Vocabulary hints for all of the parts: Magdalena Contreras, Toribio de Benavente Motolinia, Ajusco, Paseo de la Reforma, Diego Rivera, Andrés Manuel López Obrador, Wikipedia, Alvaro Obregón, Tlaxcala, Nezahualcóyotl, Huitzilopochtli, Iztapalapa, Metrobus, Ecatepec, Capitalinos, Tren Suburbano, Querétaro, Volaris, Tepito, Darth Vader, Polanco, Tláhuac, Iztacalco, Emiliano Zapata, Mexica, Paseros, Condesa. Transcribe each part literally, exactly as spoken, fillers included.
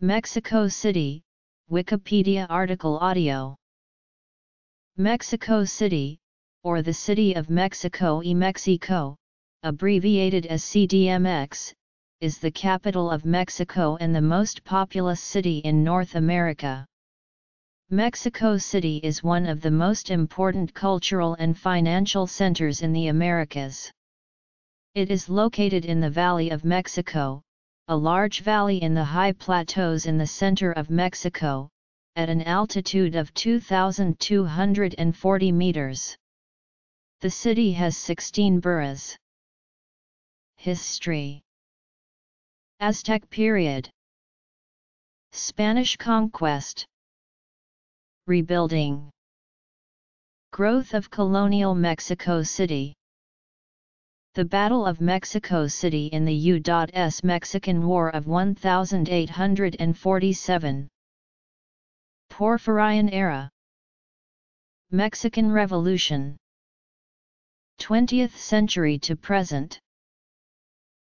Mexico City, Wikipedia article audio. Mexico City, or the City of Mexico y Mexico, abbreviated as C D M X, is the capital of Mexico and the most populous city in North America. Mexico City is one of the most important cultural and financial centers in the Americas. It is located in the Valley of Mexico, a large valley in the high plateaus in the center of Mexico, at an altitude of two thousand two hundred forty meters. The city has sixteen boroughs. History. Aztec period. Spanish conquest. Rebuilding. Growth of colonial Mexico City. The Battle of Mexico City in the U S Mexican War of eighteen forty-seven. Porfirian era. Mexican Revolution. twentieth century to present.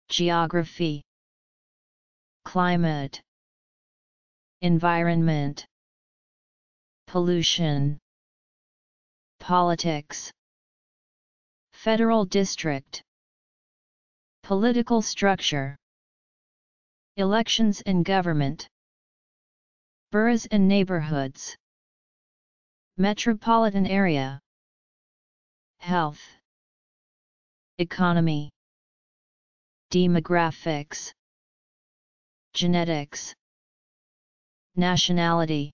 Geography. Climate. Environment. Pollution. Politics. Federal District. Political structure. Elections and government. Boroughs and neighborhoods. Metropolitan area. Health. Economy. Demographics. Genetics. Nationality.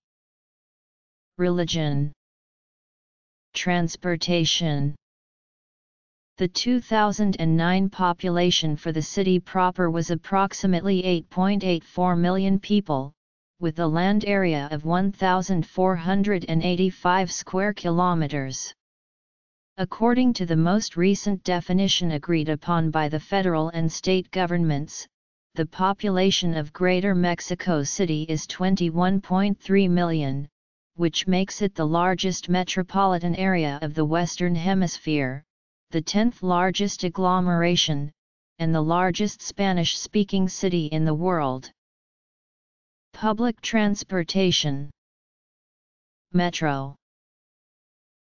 Religion. Transportation. The two thousand nine population for the city proper was approximately eight point eight four million people, with a land area of one thousand four hundred eighty-five square kilometers. According to the most recent definition agreed upon by the federal and state governments, the population of Greater Mexico City is twenty-one point three million, which makes it the largest metropolitan area of the Western Hemisphere, the tenth largest agglomeration, and the largest Spanish-speaking city in the world. Public transportation. Metro.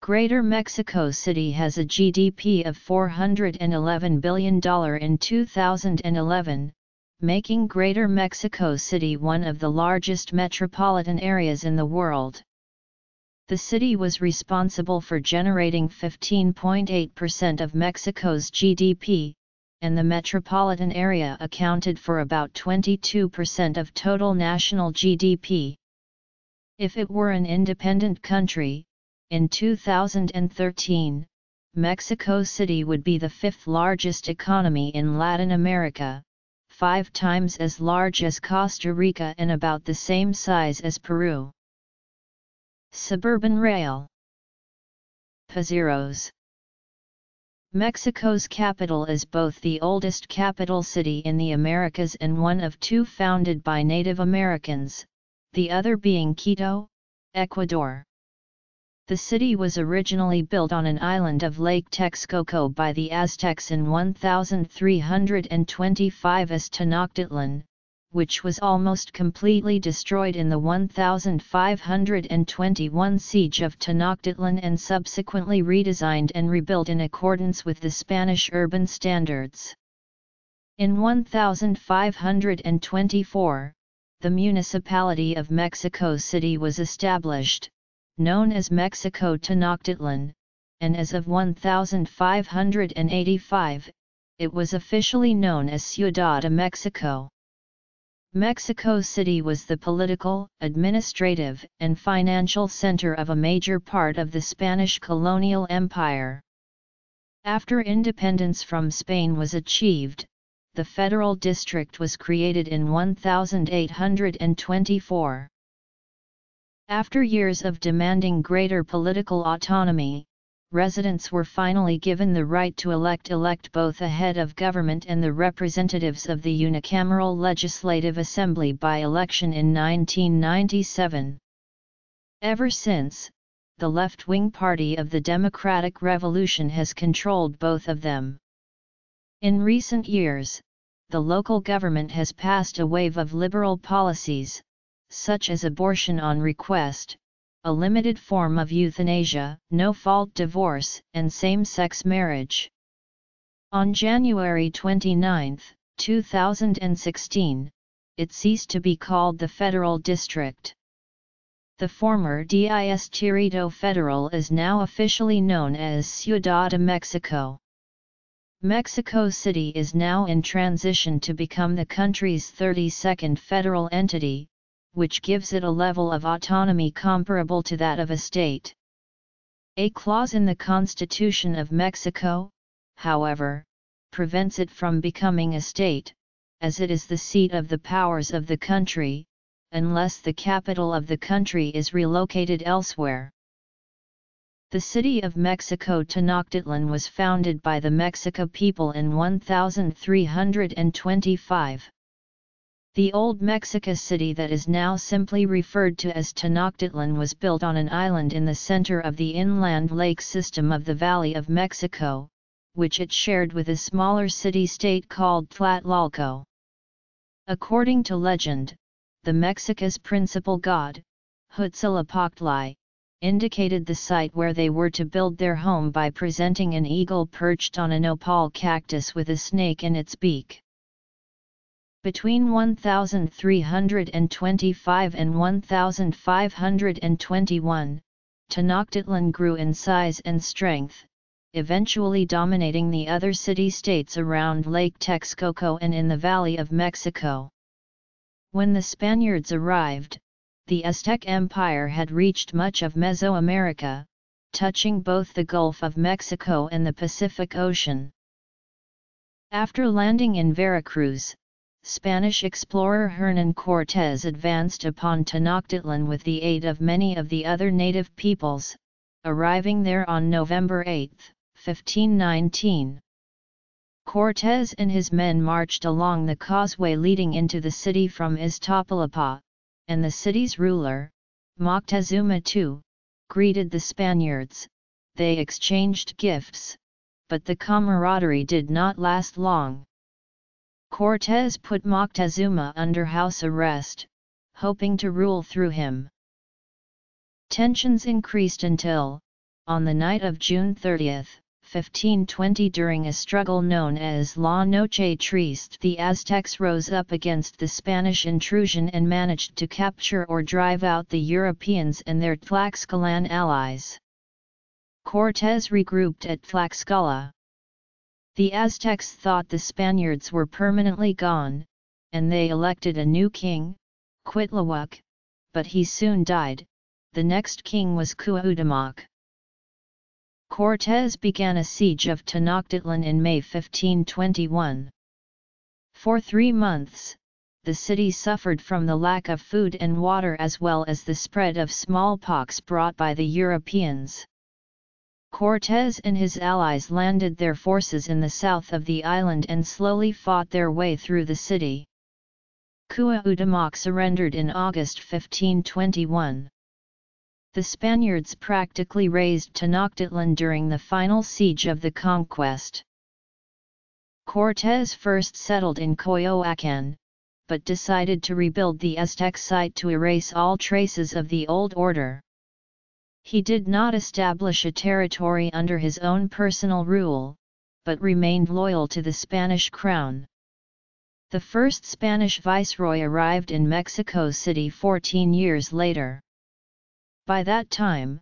Greater Mexico City has a G D P of four hundred eleven billion dollars in two thousand eleven, making Greater Mexico City one of the largest metropolitan areas in the world. The city was responsible for generating fifteen point eight percent of Mexico's G D P, and the metropolitan area accounted for about twenty-two percent of total national G D P. If it were an independent country, in two thousand thirteen, Mexico City would be the fifth largest economy in Latin America, five times as large as Costa Rica and about the same size as Peru. Suburban rail. Paseros. Mexico's capital is both the oldest capital city in the Americas and one of two founded by Native Americans, the other being Quito, Ecuador. The city was originally built on an island of Lake Texcoco by the Aztecs in one thousand three hundred twenty-five as Tenochtitlan, which was almost completely destroyed in the one thousand five hundred twenty-one siege of Tenochtitlan and subsequently redesigned and rebuilt in accordance with the Spanish urban standards. In one thousand five hundred twenty-four, the municipality of Mexico City was established, known as Mexico Tenochtitlan, and as of one thousand five hundred eighty-five, it was officially known as Ciudad de Mexico. Mexico City was the political, administrative, and financial center of a major part of the Spanish colonial empire. After independence from Spain was achieved, the Federal District was created in one thousand eight hundred twenty-four. After years of demanding greater political autonomy, residents were finally given the right to elect elect both a head of government and the representatives of the unicameral Legislative Assembly by election in nineteen ninety-seven. Ever since, the left-wing party of the Democratic Revolution has controlled both of them. In recent years, the local government has passed a wave of liberal policies, such as abortion on request, a limited form of euthanasia, no-fault divorce, and same-sex marriage. On January twenty-ninth, two thousand sixteen, it ceased to be called the Federal District. The former Distrito Federal is now officially known as Ciudad de Mexico. Mexico City is now in transition to become the country's thirty-second federal entity, which gives it a level of autonomy comparable to that of a state. A clause in the Constitution of Mexico, however, prevents it from becoming a state, as it is the seat of the powers of the country, unless the capital of the country is relocated elsewhere. The city of Mexico Tenochtitlan was founded by the Mexica people in one thousand three hundred twenty-five. The old Mexica city that is now simply referred to as Tenochtitlan was built on an island in the center of the inland lake system of the Valley of Mexico, which it shared with a smaller city-state called Tlaltlalco. According to legend, the Mexica's principal god, Huitzilopochtli, indicated the site where they were to build their home by presenting an eagle perched on a nopal cactus with a snake in its beak. Between one thousand three hundred twenty-five and one thousand five hundred twenty-one, Tenochtitlan grew in size and strength, eventually dominating the other city-states around Lake Texcoco and in the Valley of Mexico. When the Spaniards arrived, the Aztec Empire had reached much of Mesoamerica, touching both the Gulf of Mexico and the Pacific Ocean. After landing in Veracruz, Spanish explorer Hernán Cortés advanced upon Tenochtitlan with the aid of many of the other native peoples, arriving there on November eighth, fifteen nineteen. Cortés and his men marched along the causeway leading into the city from Iztapalapa, and the city's ruler, Moctezuma the Second, greeted the Spaniards. They exchanged gifts, but the camaraderie did not last long. Cortés put Moctezuma under house arrest, hoping to rule through him. Tensions increased until, on the night of June thirtieth, fifteen twenty, during a struggle known as La Noche Triste, the Aztecs rose up against the Spanish intrusion and managed to capture or drive out the Europeans and their Tlaxcalan allies. Cortés regrouped at Tlaxcala. The Aztecs thought the Spaniards were permanently gone, and they elected a new king, Cuitlahuac, but he soon died. The next king was Cuauhtémoc. Cortés began a siege of Tenochtitlan in May fifteen twenty-one. For three months, the city suffered from the lack of food and water as well as the spread of smallpox brought by the Europeans. Cortés and his allies landed their forces in the south of the island and slowly fought their way through the city. Cuauhtémoc surrendered in August fifteen twenty-one. The Spaniards practically razed Tenochtitlan during the final siege of the conquest. Cortés first settled in Coyoacán, but decided to rebuild the Aztec site to erase all traces of the old order. He did not establish a territory under his own personal rule, but remained loyal to the Spanish crown. The first Spanish viceroy arrived in Mexico City fourteen years later. By that time,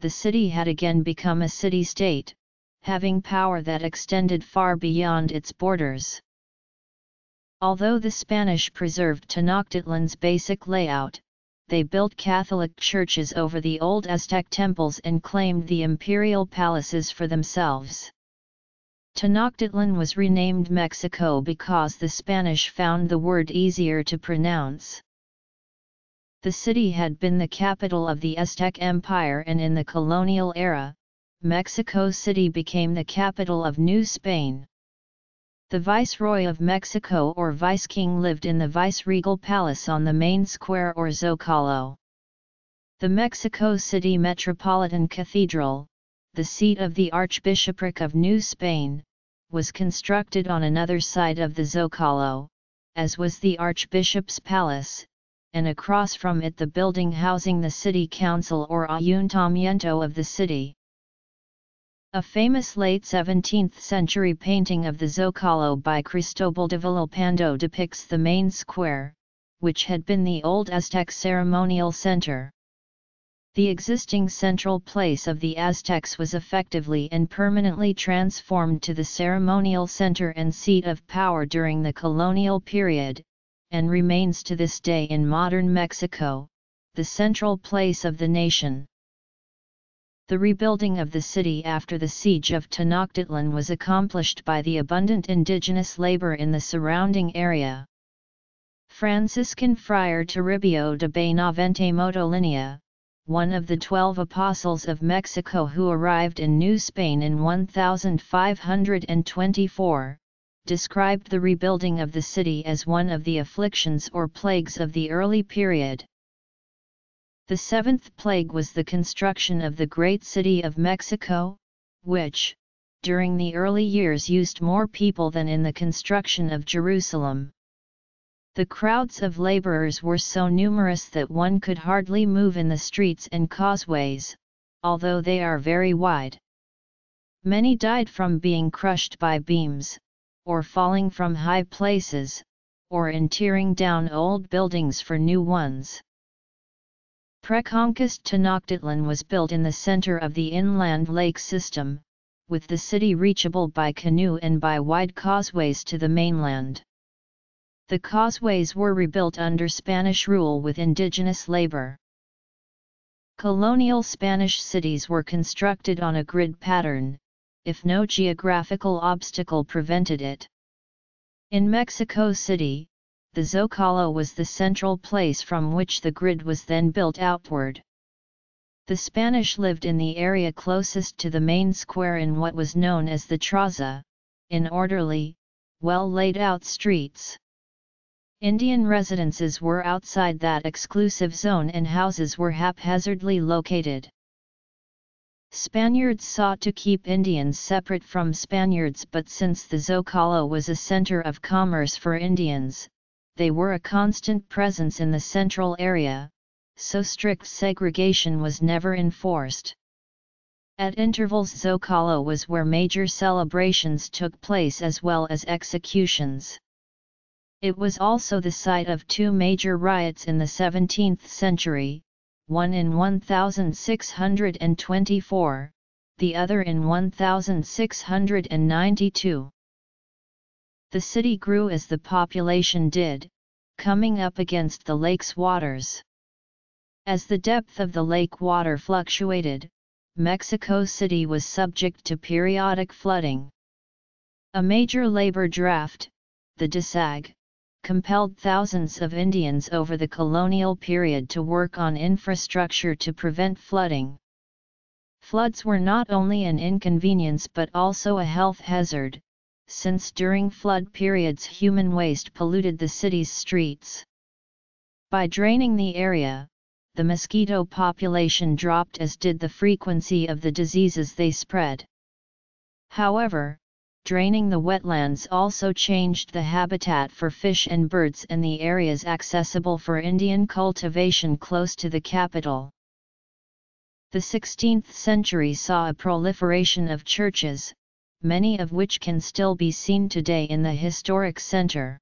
the city had again become a city-state, having power that extended far beyond its borders. Although the Spanish preserved Tenochtitlan's basic layout, they built Catholic churches over the old Aztec temples and claimed the imperial palaces for themselves. Tenochtitlan was renamed Mexico because the Spanish found the word easier to pronounce. The city had been the capital of the Aztec Empire, and in the colonial era, Mexico City became the capital of New Spain. The Viceroy of Mexico or Vice-King lived in the Vice-Regal Palace on the main square or Zócalo. The Mexico City Metropolitan Cathedral, the seat of the Archbishopric of New Spain, was constructed on another side of the Zócalo, as was the Archbishop's Palace, and across from it the building housing the city council or ayuntamiento of the city. A famous late seventeenth century painting of the Zócalo by Cristobal de Villalpando depicts the main square, which had been the old Aztec ceremonial center. The existing central place of the Aztecs was effectively and permanently transformed to the ceremonial center and seat of power during the colonial period, and remains to this day in modern Mexico, the central place of the nation. The rebuilding of the city after the siege of Tenochtitlan was accomplished by the abundant indigenous labor in the surrounding area. Franciscan friar Toribio de Benavente Motolinia, one of the twelve apostles of Mexico who arrived in New Spain in one thousand five hundred twenty-four, described the rebuilding of the city as one of the afflictions or plagues of the early period. The seventh plague was the construction of the great city of Mexico, which, during the early years used more people than in the construction of Jerusalem. The crowds of laborers were so numerous that one could hardly move in the streets and causeways, although they are very wide. Many died from being crushed by beams, or falling from high places, or in tearing down old buildings for new ones. Preconquest Tenochtitlan was built in the center of the inland lake system, with the city reachable by canoe and by wide causeways to the mainland. The causeways were rebuilt under Spanish rule with indigenous labor. Colonial Spanish cities were constructed on a grid pattern, if no geographical obstacle prevented it. In Mexico City, the Zócalo was the central place from which the grid was then built outward. The Spanish lived in the area closest to the main square in what was known as the Traza, in orderly, well-laid-out streets. Indian residences were outside that exclusive zone and houses were haphazardly located. Spaniards sought to keep Indians separate from Spaniards, but since the Zócalo was a center of commerce for Indians, they were a constant presence in the central area, so strict segregation was never enforced. At intervals, Zócalo was where major celebrations took place as well as executions. It was also the site of two major riots in the seventeenth century, one in one thousand six hundred twenty-four, the other in one thousand six hundred ninety-two. The city grew as the population did, coming up against the lake's waters. As the depth of the lake water fluctuated, Mexico City was subject to periodic flooding. A major labor draft, the desag, compelled thousands of Indians over the colonial period to work on infrastructure to prevent flooding. Floods were not only an inconvenience but also a health hazard, since during flood periods human waste polluted the city's streets. By draining the area, the mosquito population dropped, as did the frequency of the diseases they spread. However, draining the wetlands also changed the habitat for fish and birds and the areas accessible for Indian cultivation close to the capital. The sixteenth century saw a proliferation of churches, many of which can still be seen today in the historic center.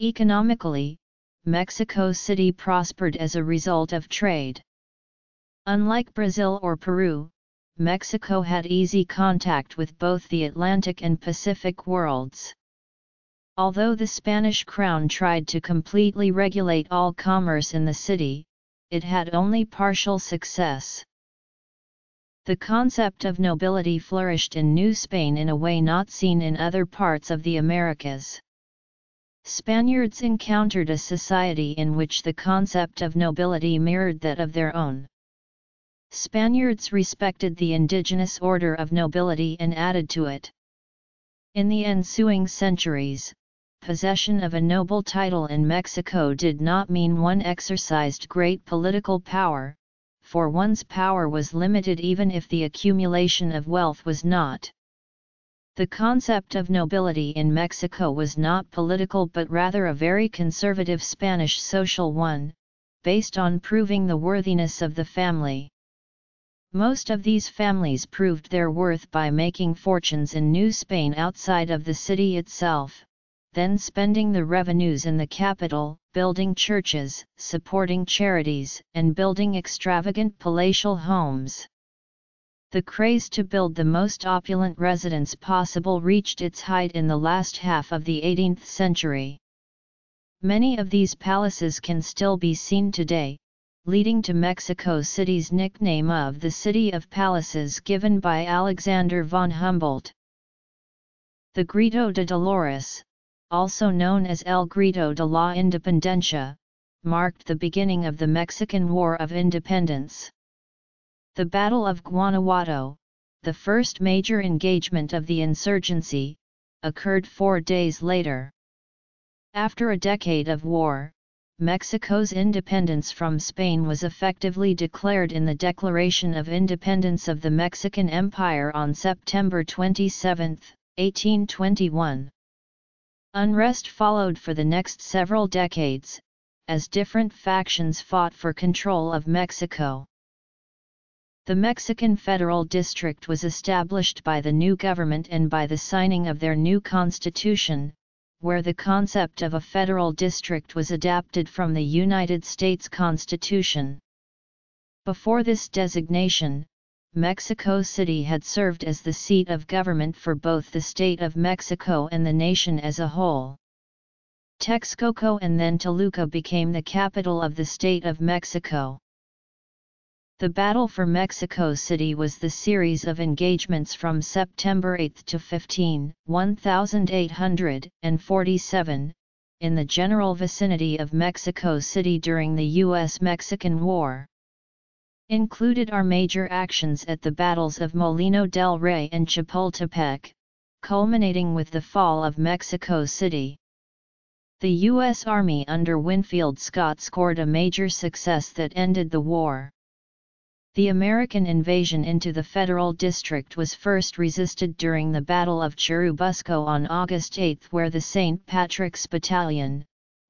Economically, Mexico City prospered as a result of trade. Unlike Brazil or Peru, Mexico had easy contact with both the Atlantic and Pacific worlds. Although the Spanish crown tried to completely regulate all commerce in the city, it had only partial success. The concept of nobility flourished in New Spain in a way not seen in other parts of the Americas. Spaniards encountered a society in which the concept of nobility mirrored that of their own. Spaniards respected the indigenous order of nobility and added to it. In the ensuing centuries, possession of a noble title in Mexico did not mean one exercised great political power, for one's power was limited even if the accumulation of wealth was not. The concept of nobility in Mexico was not political but rather a very conservative Spanish social one, based on proving the worthiness of the family. Most of these families proved their worth by making fortunes in New Spain outside of the city itself, then spending the revenues in the capital, building churches, supporting charities, and building extravagant palatial homes. The craze to build the most opulent residence possible reached its height in the last half of the eighteenth century. Many of these palaces can still be seen today, leading to Mexico City's nickname of the City of Palaces given by Alexander von Humboldt. The Grito de Dolores, also known as El Grito de la Independencia, marked the beginning of the Mexican War of Independence. The Battle of Guanajuato, the first major engagement of the insurgency, occurred four days later. After a decade of war, Mexico's independence from Spain was effectively declared in the Declaration of Independence of the Mexican Empire on September twenty-seventh, eighteen twenty-one. Unrest followed for the next several decades, as different factions fought for control of Mexico. The Mexican Federal District was established by the new government and by the signing of their new constitution, where the concept of a federal district was adapted from the United States Constitution. Before this designation, Mexico City had served as the seat of government for both the state of Mexico and the nation as a whole. Texcoco and then Toluca became the capital of the state of Mexico. The battle for Mexico City was the series of engagements from September eighth to fifteenth, eighteen forty-seven, in the general vicinity of Mexico City during the U S Mexican War. Included are major actions at the battles of Molino del Rey and Chapultepec, culminating with the fall of Mexico City. The U S Army under Winfield Scott scored a major success that ended the war. The American invasion into the Federal District was first resisted during the Battle of Churubusco on August eighth, where the Saint Patrick's Battalion,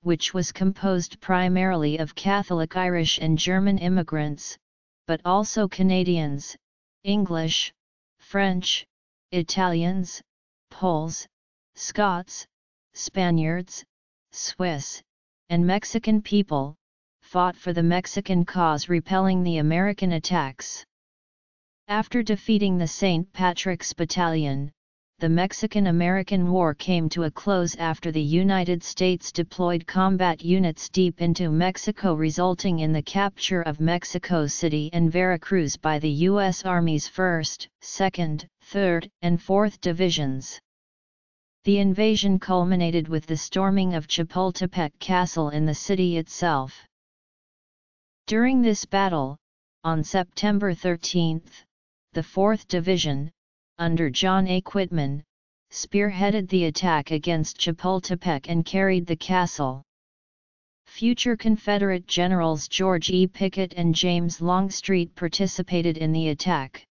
which was composed primarily of Catholic Irish and German immigrants, but also Canadians, English, French, Italians, Poles, Scots, Spaniards, Swiss, and Mexican people, fought for the Mexican cause, repelling the American attacks. After defeating the Saint Patrick's Battalion, the Mexican-American War came to a close after the United States deployed combat units deep into Mexico, resulting in the capture of Mexico City and Veracruz by the U S Army's first, second, third, and fourth Divisions. The invasion culminated with the storming of Chapultepec Castle in the city itself. During this battle, on September thirteenth, the fourth Division, under John A. Quitman, spearheaded the attack against Chapultepec and carried the castle. Future Confederate Generals George E. Pickett and James Longstreet participated in the attack.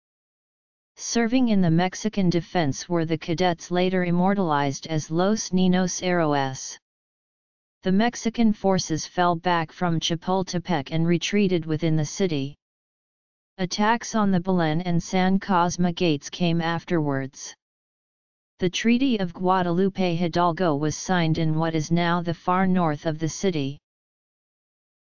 Serving in the Mexican defense were the cadets later immortalized as Los Niños Héroes. The Mexican forces fell back from Chapultepec and retreated within the city. Attacks on the Belen and San Cosme gates came afterwards. The Treaty of Guadalupe Hidalgo was signed in what is now the far north of the city.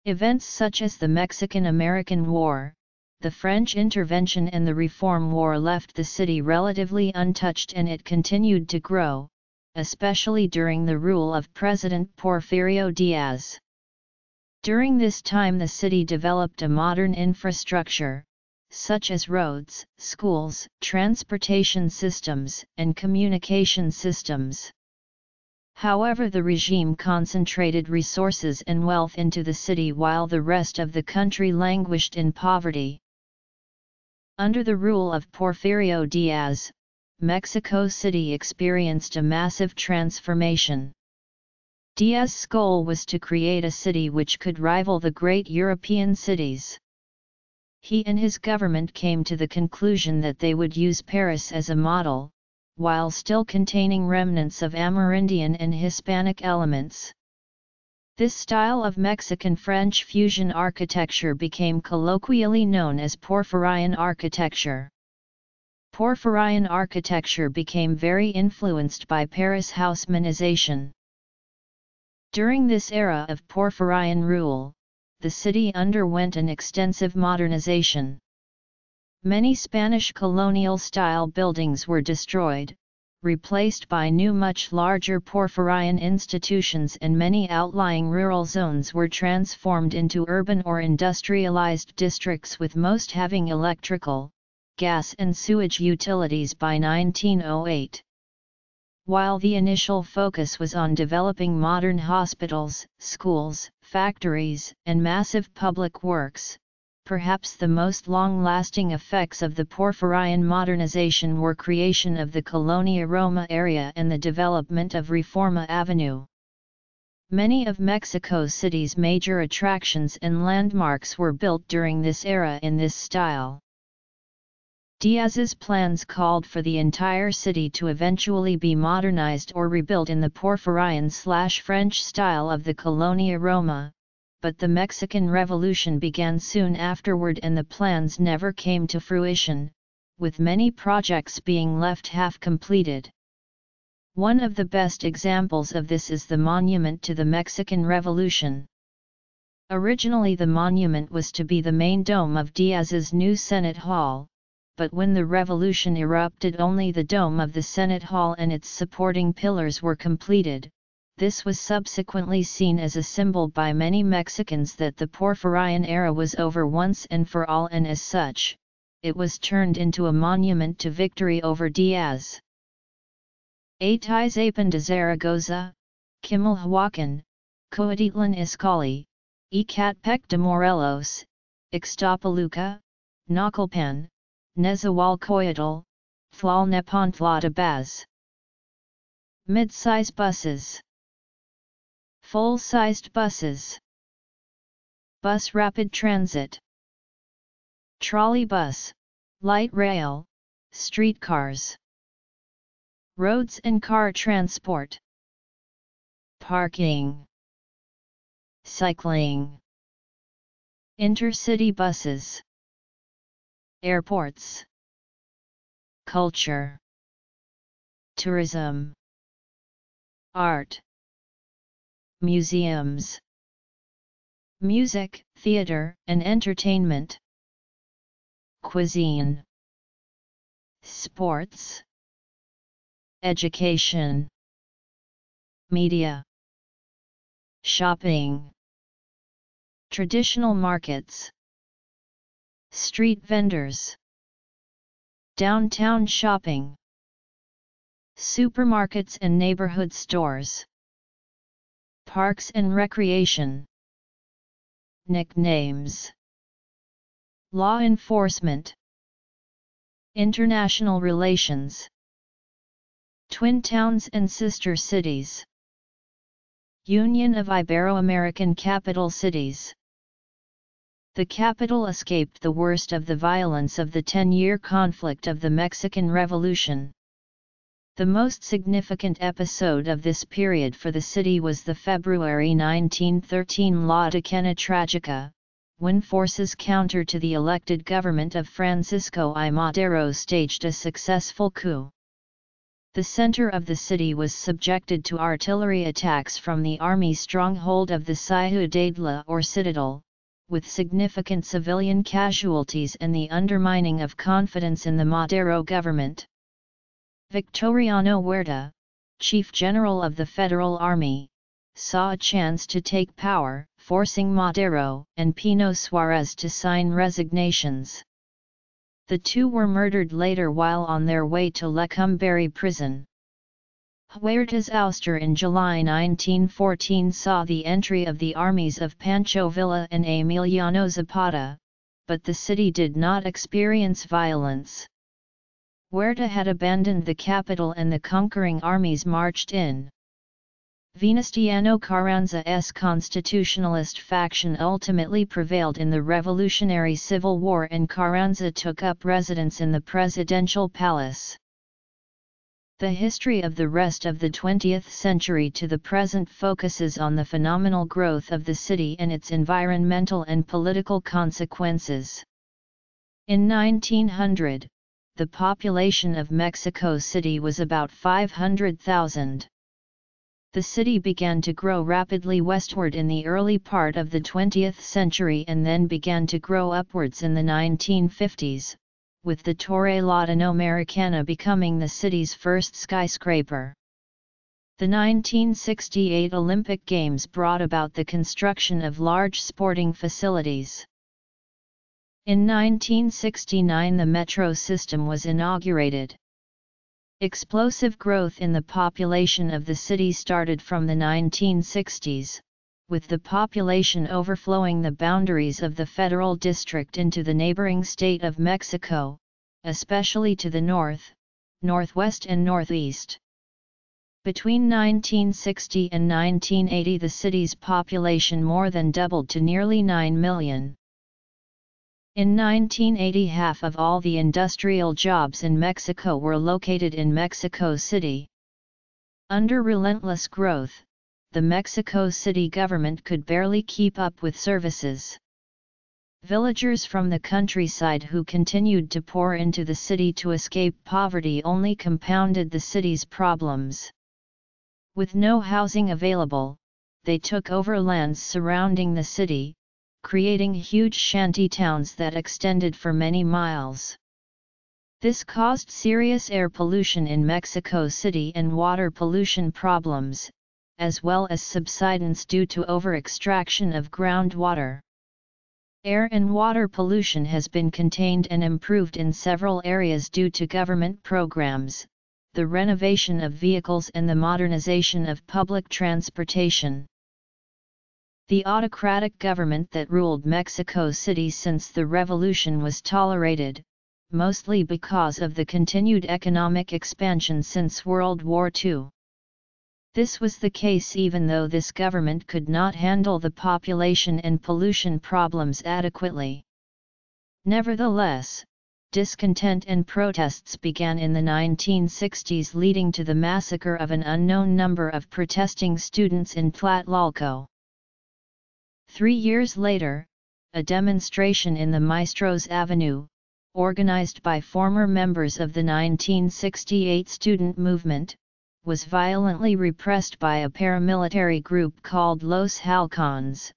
Events such as the Mexican-American War, the French intervention and the Reform War left the city relatively untouched, and it continued to grow, especially during the rule of President Porfirio Díaz. During this time the city developed a modern infrastructure, such as roads, schools, transportation systems, and communication systems. However, the regime concentrated resources and wealth into the city while the rest of the country languished in poverty. Under the rule of Porfirio Díaz, Mexico City experienced a massive transformation. Díaz's goal was to create a city which could rival the great European cities. He and his government came to the conclusion that they would use Paris as a model, while still containing remnants of Amerindian and Hispanic elements. This style of Mexican-French fusion architecture became colloquially known as Porfirian architecture. Porfirian architecture became very influenced by Paris house manization. During this era of Porfirian rule, the city underwent an extensive modernization. Many Spanish colonial-style buildings were destroyed, replaced by new much larger Porfirian institutions, and many outlying rural zones were transformed into urban or industrialized districts, with most having electrical, gas and sewage utilities by nineteen oh eight. While the initial focus was on developing modern hospitals, schools, factories, and massive public works, perhaps the most long-lasting effects of the Porfirian modernization were creation of the Colonia Roma area and the development of Reforma Avenue. Many of Mexico City's major attractions and landmarks were built during this era in this style. Diaz's plans called for the entire city to eventually be modernized or rebuilt in the Porfirian-slash-French style of the Colonia Roma, but the Mexican Revolution began soon afterward and the plans never came to fruition, with many projects being left half-completed. One of the best examples of this is the monument to the Mexican Revolution. Originally the monument was to be the main dome of Diaz's new Senate Hall, but when the revolution erupted, only the dome of the Senate Hall and its supporting pillars were completed. This was subsequently seen as a symbol by many Mexicans that the Porfirian era was over once and for all, and as such, it was turned into a monument to victory over Diaz. Atizapán de Zaragoza, Comalhuacan, Coatitlan Izcalli, Ecatepec de Morelos, Ixtapaluca, Naucalpan, Nezahualcoyotl, Tlalnepantla de Baz. Mid-size buses. Full-sized buses. Bus rapid transit. Trolley bus, light rail, streetcars. Roads and car transport. Parking. Cycling. Intercity buses. Airports. Culture. Tourism. Art. Museums. Music, theater, and entertainment. Cuisine. Sports. Education. Media. Shopping. Traditional markets. Street vendors. Downtown shopping. Supermarkets and neighborhood stores. Parks and recreation. Nicknames. Law enforcement. International relations. Twin towns and sister cities. Union of Ibero-American Capital Cities. The capital escaped the worst of the violence of the ten-year conflict of the Mexican Revolution. The most significant episode of this period for the city was the February nineteen thirteen La Decena Tragica, when forces counter to the elected government of Francisco I. Madero staged a successful coup. The center of the city was subjected to artillery attacks from the army stronghold of the Ciudadela or Citadel, with significant civilian casualties and the undermining of confidence in the Madero government. Victoriano Huerta, chief general of the Federal Army, saw a chance to take power, forcing Madero and Pino Suárez to sign resignations. The two were murdered later while on their way to Lecumberri prison. Huerta's ouster in July nineteen fourteen saw the entry of the armies of Pancho Villa and Emiliano Zapata, but the city did not experience violence. Huerta had abandoned the capital and the conquering armies marched in. Venustiano Carranza's constitutionalist faction ultimately prevailed in the Revolutionary Civil War, and Carranza took up residence in the presidential palace. The history of the rest of the twentieth century to the present focuses on the phenomenal growth of the city and its environmental and political consequences. In nineteen hundred, the population of Mexico City was about five hundred thousand. The city began to grow rapidly westward in the early part of the twentieth century and then began to grow upwards in the nineteen fifties, with the Torre Latinoamericana becoming the city's first skyscraper. The nineteen sixty-eight Olympic Games brought about the construction of large sporting facilities. In nineteen sixty-nine, the metro system was inaugurated. Explosive growth in the population of the city started from the nineteen sixties, with the population overflowing the boundaries of the federal district into the neighboring state of Mexico, especially to the north, northwest and northeast. Between nineteen sixty and nineteen eighty, the city's population more than doubled to nearly nine million. In nineteen eighty, half of all the industrial jobs in Mexico were located in Mexico City. Under relentless growth, the Mexico City government could barely keep up with services. Villagers from the countryside who continued to pour into the city to escape poverty only compounded the city's problems. With no housing available, they took over lands surrounding the city, creating huge shanty towns that extended for many miles. This caused serious air pollution in Mexico City and water pollution problems, as well as subsidence due to over-extraction of groundwater. Air and water pollution has been contained and improved in several areas due to government programs, the renovation of vehicles and the modernization of public transportation. The autocratic government that ruled Mexico City since the revolution was tolerated, mostly because of the continued economic expansion since World War Two. This was the case even though this government could not handle the population and pollution problems adequately. Nevertheless, discontent and protests began in the nineteen sixties, leading to the massacre of an unknown number of protesting students in Tlalpan. Three years later, a demonstration in the Maestros Avenue, organized by former members of the nineteen sixty-eight student movement, was violently repressed by a paramilitary group called Los Halcones,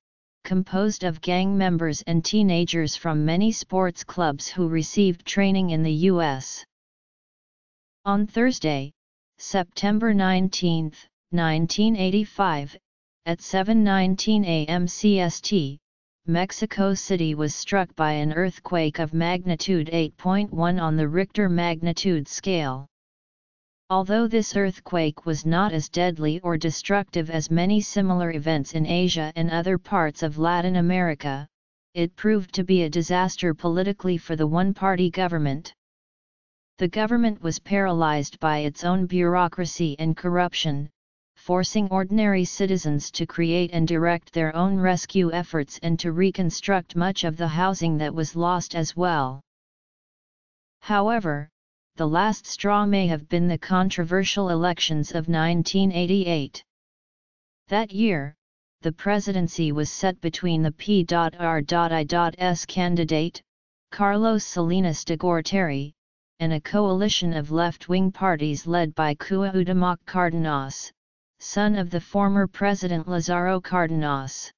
composed of gang members and teenagers from many sports clubs who received training in the U S On Thursday, September nineteenth, nineteen eighty-five, at seven nineteen a m C S T, Mexico City was struck by an earthquake of magnitude eight point one on the Richter magnitude scale. Although this earthquake was not as deadly or destructive as many similar events in Asia and other parts of Latin America, it proved to be a disaster politically for the one-party government. The government was paralyzed by its own bureaucracy and corruption, forcing ordinary citizens to create and direct their own rescue efforts and to reconstruct much of the housing that was lost as well. However, the last straw may have been the controversial elections of nineteen eighty-eight. That year, the presidency was set between the P R I S candidate, Carlos Salinas de Gortari, and a coalition of left-wing parties led by Cuauhtémoc Cardenas, son of the former president Lázaro Cárdenas.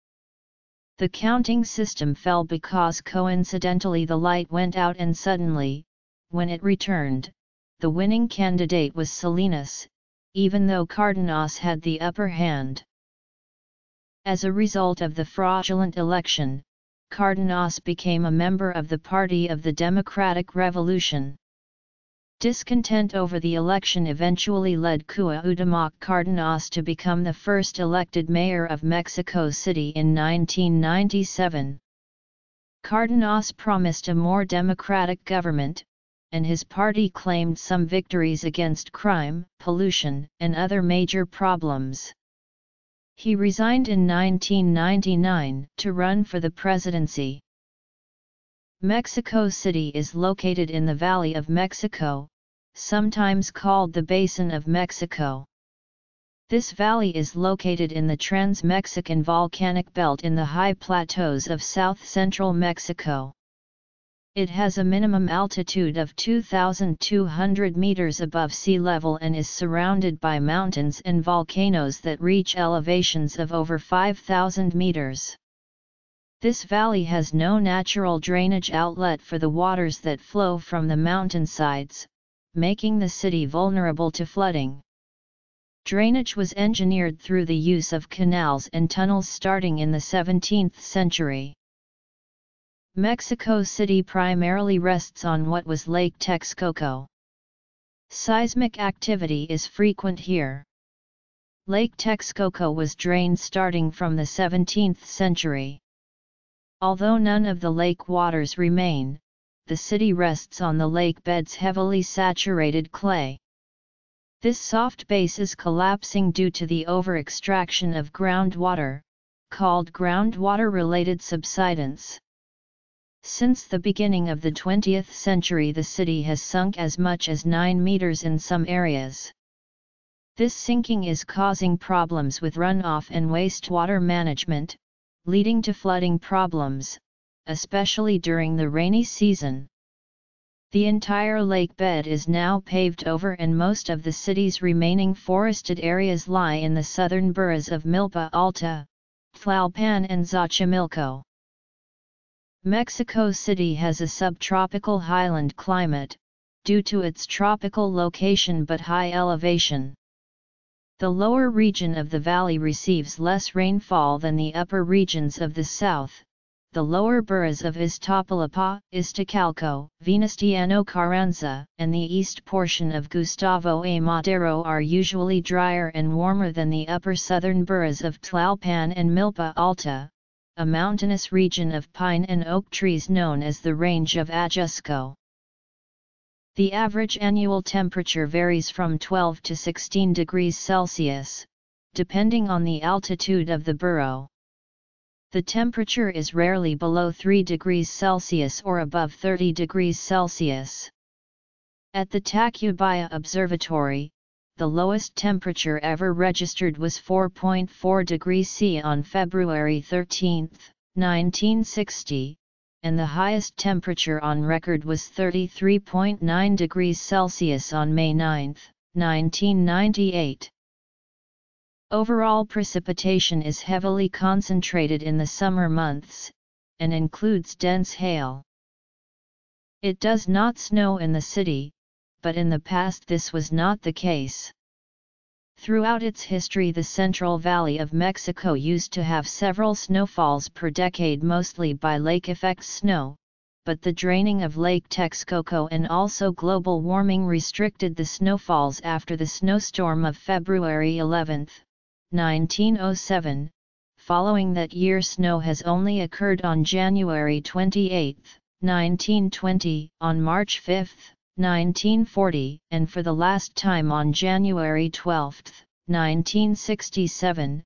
The counting system fell because coincidentally the light went out, and suddenly, when it returned, the winning candidate was Salinas, even though Cárdenas had the upper hand. As a result of the fraudulent election, Cárdenas became a member of the Party of the Democratic Revolution. Discontent over the election eventually led Cuauhtémoc Cardenas to become the first elected mayor of Mexico City in nineteen ninety-seven. Cardenas promised a more democratic government, and his party claimed some victories against crime, pollution, and other major problems. He resigned in nineteen ninety-nine to run for the presidency. Mexico City is located in the Valley of Mexico, sometimes called the Basin of Mexico. This valley is located in the Trans-Mexican Volcanic Belt in the high plateaus of south-central Mexico. It has a minimum altitude of two thousand two hundred meters above sea level and is surrounded by mountains and volcanoes that reach elevations of over five thousand meters. This valley has no natural drainage outlet for the waters that flow from the mountainsides, making the city vulnerable to flooding. Drainage was engineered through the use of canals and tunnels starting in the seventeenth century. Mexico City primarily rests on what was Lake Texcoco. Seismic activity is frequent here. Lake Texcoco was drained starting from the seventeenth century. Although none of the lake waters remain, the city rests on the lake bed's heavily saturated clay. This soft base is collapsing due to the over-extraction of groundwater, called groundwater-related subsidence. Since the beginning of the twentieth century, the city has sunk as much as nine meters in some areas. This sinking is causing problems with runoff and wastewater management, leading to flooding problems, especially during the rainy season. The entire lake bed is now paved over and most of the city's remaining forested areas lie in the southern boroughs of Milpa Alta, Tlalpan and Xochimilco. Mexico City has a subtropical highland climate, due to its tropical location but high elevation. The lower region of the valley receives less rainfall than the upper regions of the south. The lower boroughs of Iztapalapa, Iztacalco, Venustiano Carranza, and the east portion of Gustavo A. Madero are usually drier and warmer than the upper southern boroughs of Tlalpan and Milpa Alta, a mountainous region of pine and oak trees known as the Range of Ajusco. The average annual temperature varies from twelve to sixteen degrees Celsius, depending on the altitude of the borough. The temperature is rarely below three degrees Celsius or above thirty degrees Celsius. At the Tacubaya Observatory, the lowest temperature ever registered was four point four degrees Celsius on February thirteenth, nineteen sixty. And the highest temperature on record was thirty-three point nine degrees Celsius on May ninth, nineteen ninety-eight. Overall precipitation is heavily concentrated in the summer months, and includes dense hail. It does not snow in the city, but in the past this was not the case. Throughout its history, the Central Valley of Mexico used to have several snowfalls per decade, mostly by lake effect snow, but the draining of Lake Texcoco and also global warming restricted the snowfalls after the snowstorm of February eleventh, nineteen oh seven. Following that year, snow has only occurred on January twenty-eighth, nineteen twenty, on March fifth, nineteen forty, and for the last time on January twelfth, nineteen sixty-seven,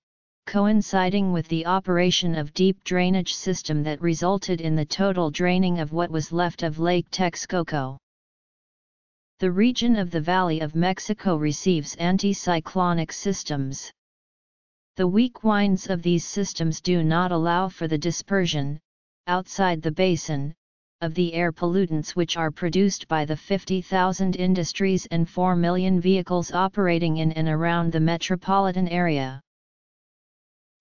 coinciding with the operation of deep drainage system that resulted in the total draining of what was left of Lake Texcoco. The region of the Valley of Mexico receives anticyclonic systems. The weak winds of these systems do not allow for the dispersion, outside the basin, of the air pollutants which are produced by the fifty thousand industries and four million vehicles operating in and around the metropolitan area.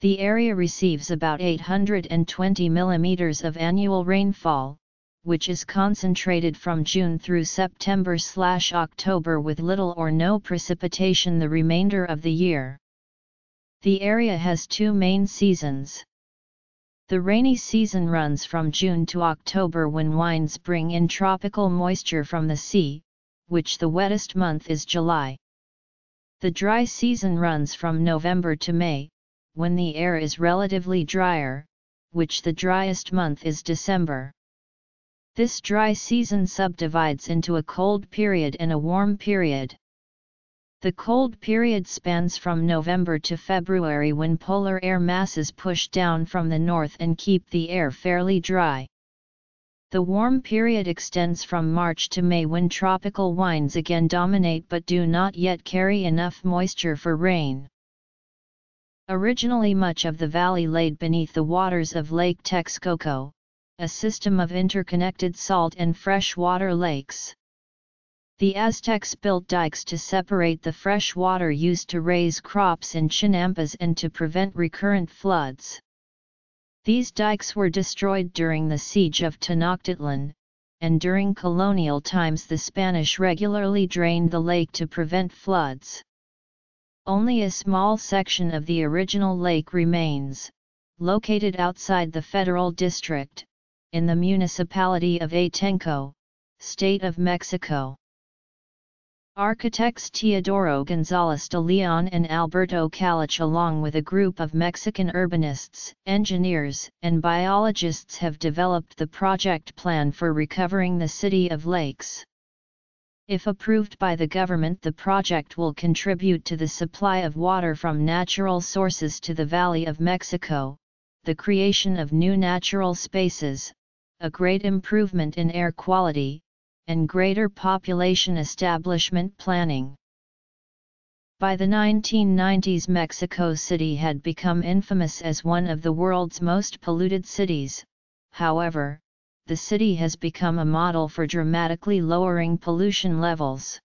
The area receives about eight hundred twenty millimeters of annual rainfall, which is concentrated from June through September slash October with little or no precipitation the remainder of the year. The area has two main seasons. The rainy season runs from June to October, when winds bring in tropical moisture from the sea, which the wettest month is July. The dry season runs from November to May, when the air is relatively drier, which the driest month is December. This dry season subdivides into a cold period and a warm period. The cold period spans from November to February, when polar air masses push down from the north and keep the air fairly dry. The warm period extends from March to May when tropical winds again dominate but do not yet carry enough moisture for rain. Originally much of the valley laid beneath the waters of Lake Texcoco, a system of interconnected salt and freshwater lakes. The Aztecs built dikes to separate the fresh water used to raise crops in chinampas and to prevent recurrent floods. These dikes were destroyed during the siege of Tenochtitlan, and during colonial times the Spanish regularly drained the lake to prevent floods. Only a small section of the original lake remains, located outside the federal district, in the municipality of Atenco, state of Mexico. Architects Teodoro González de León and Alberto Calich, along with a group of Mexican urbanists, engineers, and biologists, have developed the project plan for recovering the city of lakes. If approved by the government, the project will contribute to the supply of water from natural sources to the Valley of Mexico, the creation of new natural spaces, a great improvement in air quality, and greater population establishment planning. By the nineteen nineties, Mexico City had become infamous as one of the world's most polluted cities. However, the city has become a model for dramatically lowering pollution levels.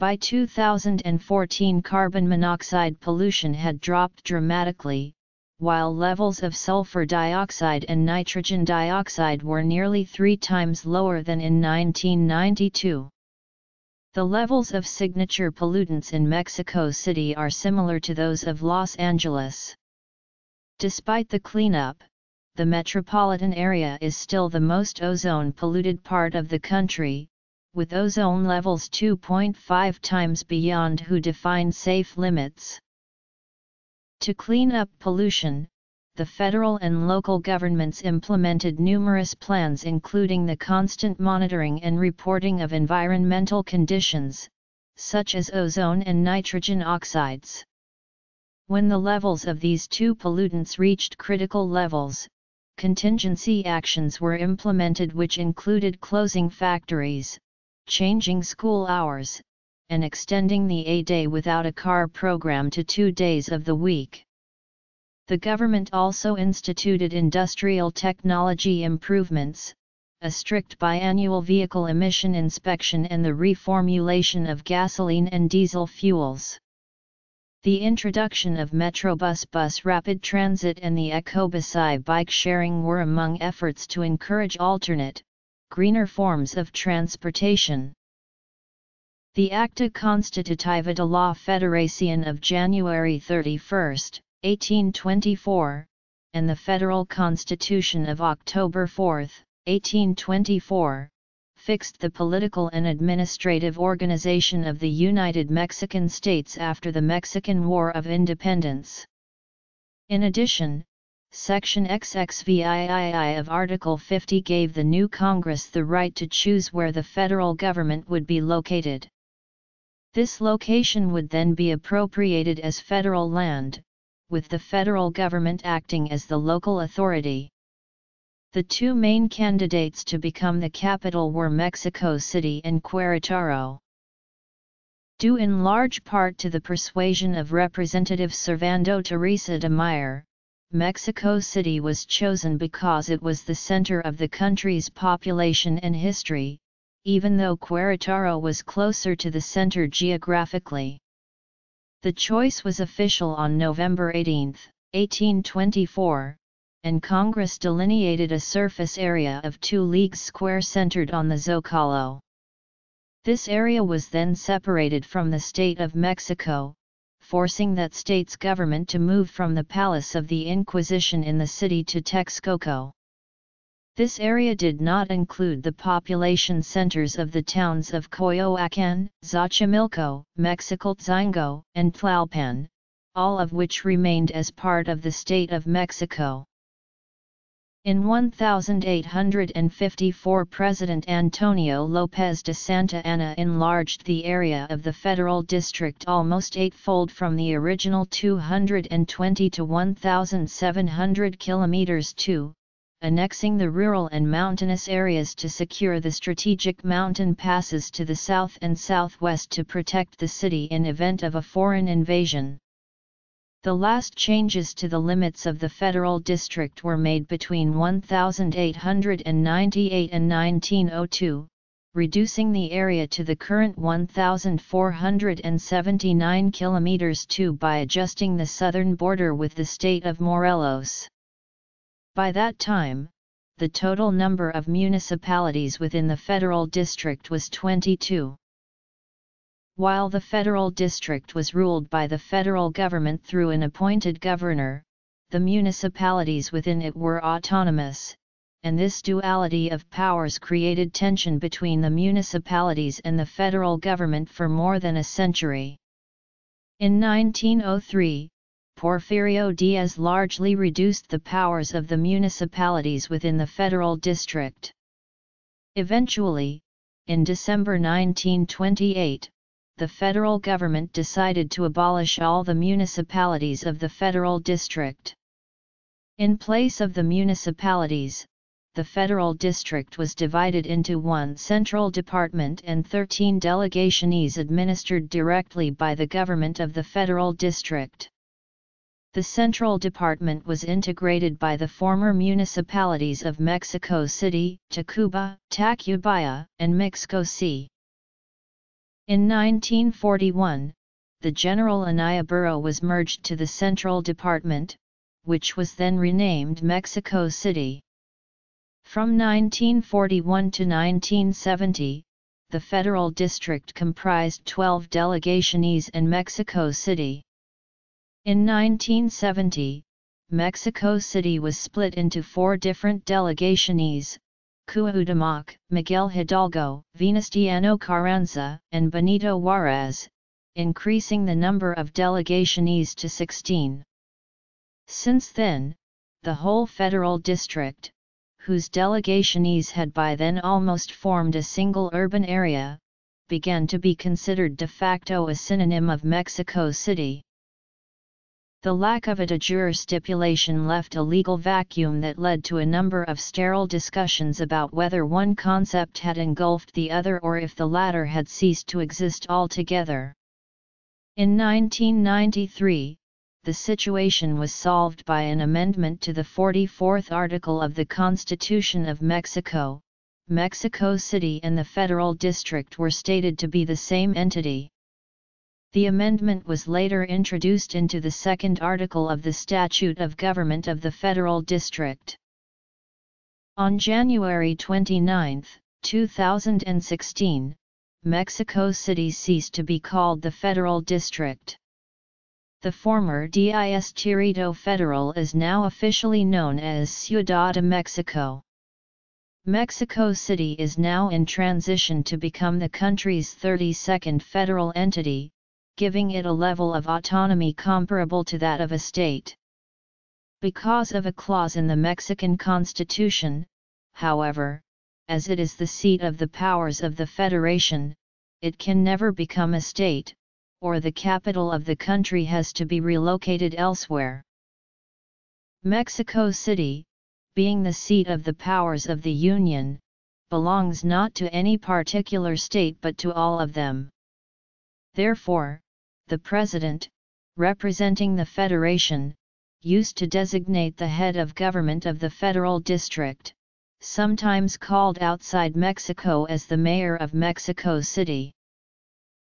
By two thousand fourteen, carbon monoxide pollution had dropped dramatically, while levels of sulfur dioxide and nitrogen dioxide were nearly three times lower than in nineteen ninety-two. The levels of signature pollutants in Mexico City are similar to those of Los Angeles. Despite the cleanup, the metropolitan area is still the most ozone-polluted part of the country, with ozone levels two point five times beyond who define safe limits. To clean up pollution, the federal and local governments implemented numerous plans, including the constant monitoring and reporting of environmental conditions, such as ozone and nitrogen oxides. When the levels of these two pollutants reached critical levels, contingency actions were implemented, which included closing factories, changing school hours, and extending the A Day Without a Car program to two days of the week. The government also instituted industrial technology improvements, a strict biannual vehicle emission inspection, and the reformulation of gasoline and diesel fuels. The introduction of Metrobus bus rapid transit and the Ecobici bike sharing were among efforts to encourage alternate, greener forms of transportation. The Acta Constitutiva de la Federación of January thirty-first, eighteen twenty-four, and the Federal Constitution of October fourth, eighteen twenty-four, fixed the political and administrative organization of the United Mexican States after the Mexican War of Independence. In addition, Section six of Article fifty gave the new Congress the right to choose where the federal government would be located. This location would then be appropriated as federal land, with the federal government acting as the local authority. The two main candidates to become the capital were Mexico City and Querétaro. Due in large part to the persuasion of Representative Servando Teresa de Mier, Mexico City was chosen because it was the center of the country's population and history, even though Querétaro was closer to the center geographically. The choice was official on November eighteenth, eighteen twenty-four, and Congress delineated a surface area of two leagues square centered on the Zócalo. This area was then separated from the state of Mexico, forcing that state's government to move from the Palace of the Inquisition in the city to Texcoco. This area did not include the population centers of the towns of Coyoacán, Xochimilco, Mexicaltzingo, and Tlalpan, all of which remained as part of the state of Mexico. In eighteen fifty-four, President Antonio López de Santa Anna enlarged the area of the federal district almost eightfold, from the original two hundred twenty to one thousand seven hundred kilometers to annexing the rural and mountainous areas to secure the strategic mountain passes to the south and southwest to protect the city in event of a foreign invasion. The last changes to the limits of the federal district were made between eighteen ninety-eight and nineteen oh two, reducing the area to the current one thousand four hundred seventy-nine kilometers two by adjusting the southern border with the state of Morelos. By that time, the total number of municipalities within the federal district was twenty-two. While the federal district was ruled by the federal government through an appointed governor, the municipalities within it were autonomous, and this duality of powers created tension between the municipalities and the federal government for more than a century. In nineteen oh three, Porfirio Díaz largely reduced the powers of the municipalities within the federal district. Eventually, in December nineteen twenty-eight, the federal government decided to abolish all the municipalities of the federal district. In place of the municipalities, the federal district was divided into one central department and thirteen delegationes administered directly by the government of the federal district. The central department was integrated by the former municipalities of Mexico City, Tacuba, Tacubaya, and Mixcoac. In nineteen forty-one, the General Anaya Borough was merged to the Central Department, which was then renamed Mexico City. From nineteen forty-one to nineteen seventy, the Federal District comprised twelve delegaciones and Mexico City. In nineteen seventy, Mexico City was split into four different delegaciones: Cuauhtémoc, Miguel Hidalgo, Venustiano Carranza, and Benito Juárez, increasing the number of delegaciones to sixteen. Since then, the whole federal district, whose delegaciones had by then almost formed a single urban area, began to be considered de facto a synonym of Mexico City. The lack of a de jure stipulation left a legal vacuum that led to a number of sterile discussions about whether one concept had engulfed the other or if the latter had ceased to exist altogether. In nineteen ninety-three, the situation was solved by an amendment to the forty-fourth Article of the Constitution of Mexico. Mexico City and the Federal District were stated to be the same entity. The amendment was later introduced into the second article of the Statute of Government of the Federal District. On January twenty-ninth, two thousand sixteen, Mexico City ceased to be called the Federal District. The former Distrito Federal is now officially known as Ciudad de Mexico. Mexico City is now in transition to become the country's thirty-second federal entity, giving it a level of autonomy comparable to that of a state. Because of a clause in the Mexican Constitution, however, as it is the seat of the powers of the Federation, it can never become a state, or the capital of the country has to be relocated elsewhere. Mexico City, being the seat of the powers of the Union, belongs not to any particular state but to all of them. Therefore, the president, representing the federation, used to designate the head of government of the federal district, sometimes called outside Mexico as the mayor of Mexico City.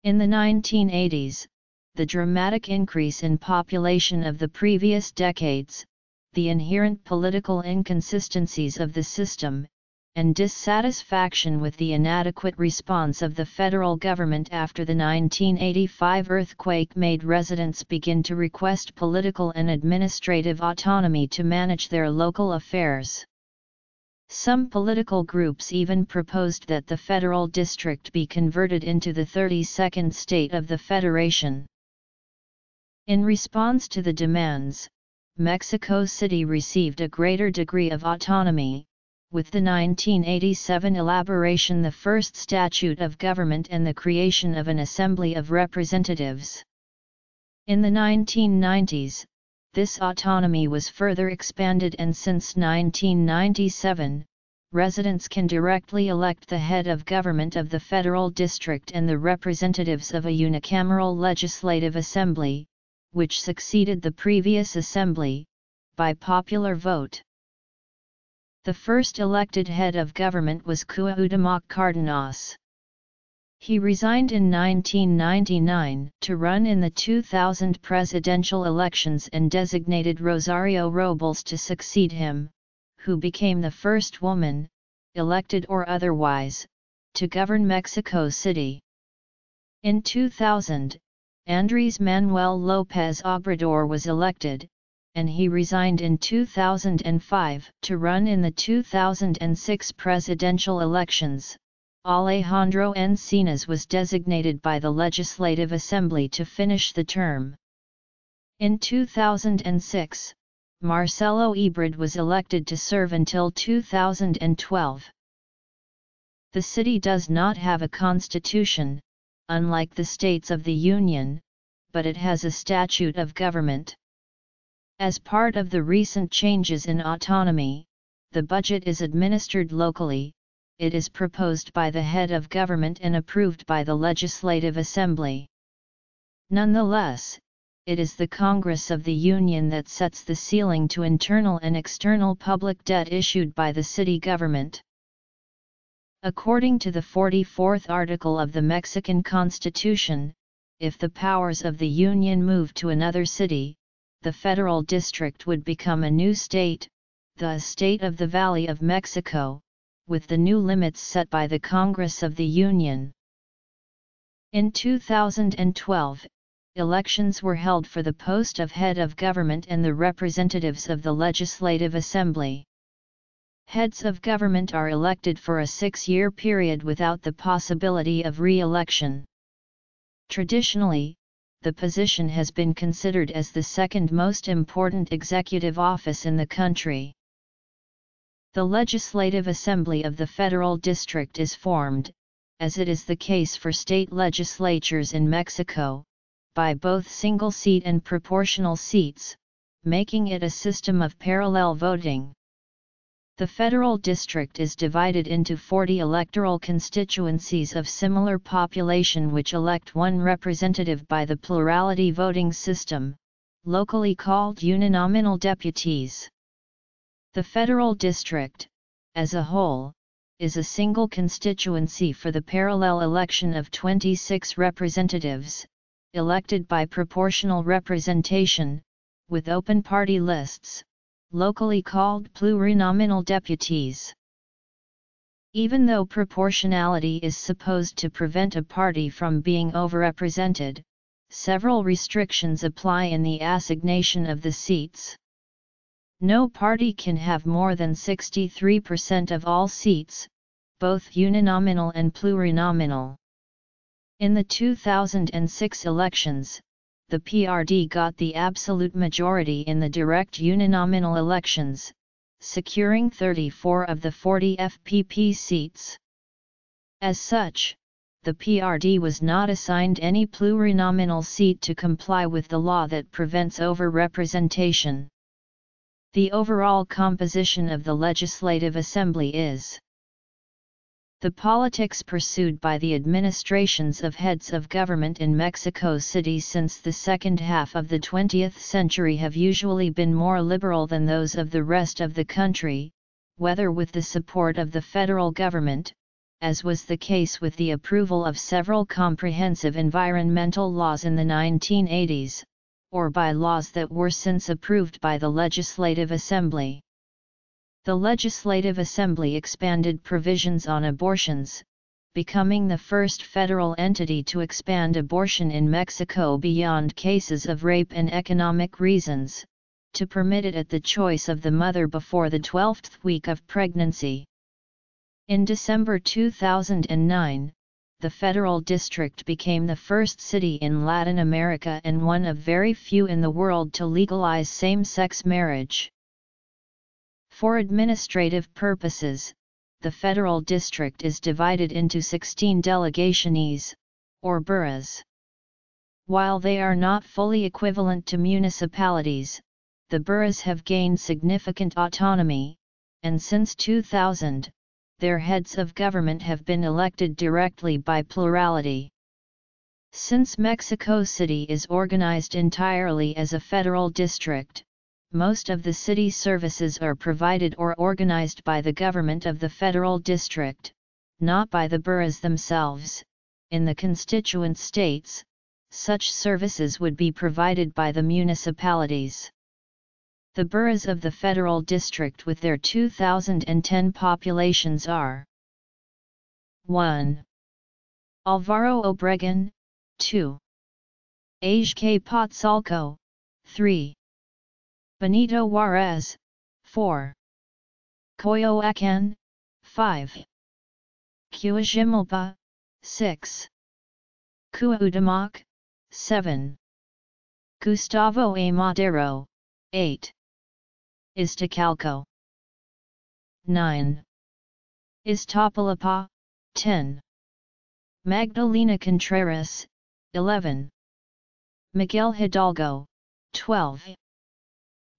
In the nineteen eighties, the dramatic increase in population of the previous decades, the inherent political inconsistencies of the system, and dissatisfaction with the inadequate response of the federal government after the nineteen eighty-five earthquake made residents begin to request political and administrative autonomy to manage their local affairs. Some political groups even proposed that the federal district be converted into the thirty-second state of the federation. In response to the demands, Mexico City received a greater degree of autonomy, with the nineteen eighty-seven elaboration the first statute of government and the creation of an assembly of representatives. In the nineteen nineties, this autonomy was further expanded, and since nineteen ninety-seven, residents can directly elect the head of government of the federal district and the representatives of a unicameral legislative assembly, which succeeded the previous assembly, by popular vote. The first elected head of government was Cuauhtémoc Cardenas. He resigned in nineteen ninety-nine to run in the two thousand presidential elections and designated Rosario Robles to succeed him, who became the first woman, elected or otherwise, to govern Mexico City. In two thousand, Andrés Manuel López Obrador was elected, and he resigned in two thousand five to run in the two thousand six presidential elections. Alejandro Encinas was designated by the Legislative Assembly to finish the term. In two thousand six, Marcelo Ebrard was elected to serve until two thousand twelve. The city does not have a constitution, unlike the states of the Union, but it has a statute of government. As part of the recent changes in autonomy, the budget is administered locally. It is proposed by the head of government and approved by the Legislative Assembly. Nonetheless, it is the Congress of the Union that sets the ceiling to internal and external public debt issued by the city government. According to the forty-fourth article of the Mexican Constitution, if the powers of the Union move to another city, the federal district would become a new state, the state of the Valley of Mexico, with the new limits set by the Congress of the Union. In two thousand twelve, elections were held for the post of head of government and the representatives of the Legislative Assembly. Heads of government are elected for a six-year period without the possibility of re-election. Traditionally, the position has been considered as the second most important executive office in the country. The Legislative Assembly of the Federal District is formed, as it is the case for state legislatures in Mexico, by both single-seat and proportional seats, making it a system of parallel voting. The federal district is divided into forty electoral constituencies of similar population which elect one representative by the plurality voting system, locally called uninominal deputies. The federal district, as a whole, is a single constituency for the parallel election of twenty-six representatives, elected by proportional representation, with open party lists, locally called plurinominal deputies. Even though proportionality is supposed to prevent a party from being overrepresented, several restrictions apply in the assignation of the seats. No party can have more than sixty-three percent of all seats, both uninominal and plurinominal. In the two thousand six elections, the P R D got the absolute majority in the direct uninominal elections, securing thirty-four of the forty F P P seats. As such, the P R D was not assigned any plurinominal seat to comply with the law that prevents overrepresentation. The overall composition of the Legislative Assembly is: the politics pursued by the administrations of heads of government in Mexico City since the second half of the twentieth century have usually been more liberal than those of the rest of the country, whether with the support of the federal government, as was the case with the approval of several comprehensive environmental laws in the nineteen eighties, or by laws that were since approved by the Legislative Assembly. The Legislative Assembly expanded provisions on abortions, becoming the first federal entity to expand abortion in Mexico beyond cases of rape and economic reasons, to permit it at the choice of the mother before the twelfth week of pregnancy. In December two thousand nine, the federal district became the first city in Latin America and one of very few in the world to legalize same-sex marriage. For administrative purposes, the federal district is divided into sixteen delegaciones, or boroughs. While they are not fully equivalent to municipalities, the boroughs have gained significant autonomy, and since two thousand, their heads of government have been elected directly by plurality. Since Mexico City is organized entirely as a federal district, most of the city services are provided or organized by the government of the federal district, not by the boroughs themselves. In the constituent states, such services would be provided by the municipalities. The boroughs of the federal district with their two thousand ten populations are: one. Alvaro Obregón, two. Azcapotzalco, three. Benito Juárez, four. Coyoacán, five. Cuajimalpa, six. Cuauhtémoc, seven. Gustavo A. Madero, eight. Iztacalco, nine. Iztapalapa, ten. Magdalena Contreras, eleven. Miguel Hidalgo, twelve.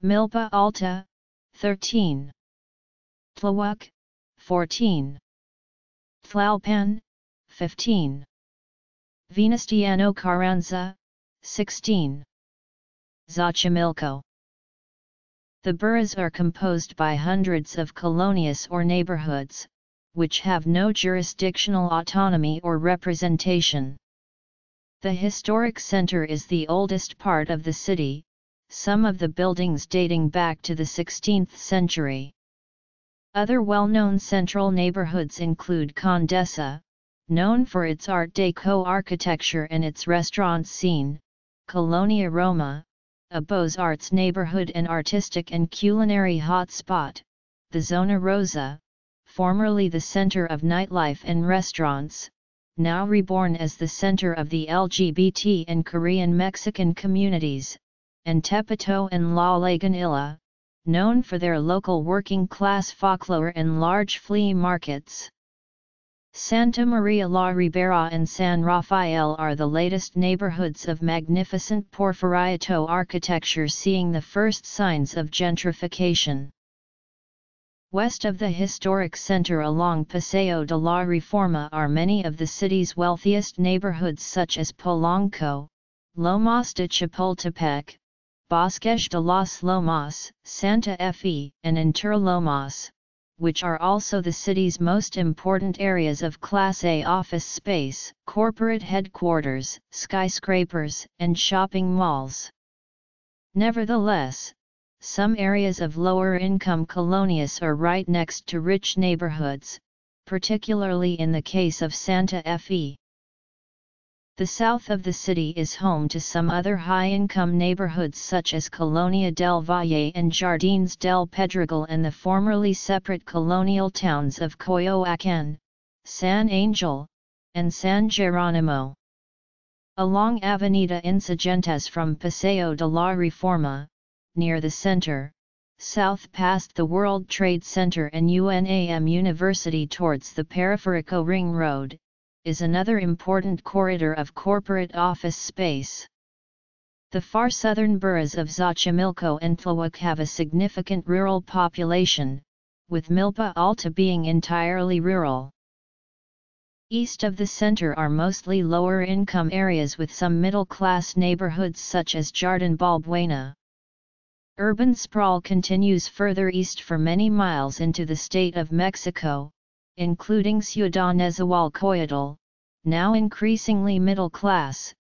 Milpa Alta, thirteen. Tláhuac, fourteen. Tlalpan, fifteen. Venustiano Carranza, sixteen. Xochimilco. The boroughs are composed by hundreds of colonias or neighborhoods, which have no jurisdictional autonomy or representation. The historic center is the oldest part of the city, some of the buildings dating back to the sixteenth century. Other well-known central neighborhoods include Condesa, known for its Art Deco architecture and its restaurant scene, Colonia Roma, a Beaux-Arts neighborhood and artistic and culinary hotspot, the Zona Rosa, formerly the center of nightlife and restaurants, now reborn as the center of the L G B T and Korean-Mexican communities, and Tepito and La Lagunilla, known for their local working-class folklore and large flea markets. Santa Maria la Ribera and San Rafael are the latest neighborhoods of magnificent Porfiriato architecture seeing the first signs of gentrification. West of the historic center along Paseo de la Reforma are many of the city's wealthiest neighborhoods such as Polanco, Lomas de Chapultepec, Bosques de los Lomas, Santa Fe, and Interlomas, which are also the city's most important areas of Class A office space, corporate headquarters, skyscrapers, and shopping malls. Nevertheless, some areas of lower-income colonias are right next to rich neighborhoods, particularly in the case of Santa Fe. The south of the city is home to some other high-income neighborhoods such as Colonia del Valle and Jardines del Pedregal and the formerly separate colonial towns of Coyoacán, San Angel, and San Jerónimo. Along Avenida Insurgentes from Paseo de la Reforma, near the center, south past the World Trade Center and U N A M University towards the Periférico Ring Road, is another important corridor of corporate office space. The far southern boroughs of Xochimilco and Tláhuac have a significant rural population, with Milpa Alta being entirely rural. East of the center are mostly lower-income areas with some middle-class neighborhoods such as Jardín Balbuena. Urban sprawl continues further east for many miles into the state of Mexico, including Ciudad Nezahualcóyotl, now increasingly middle-class,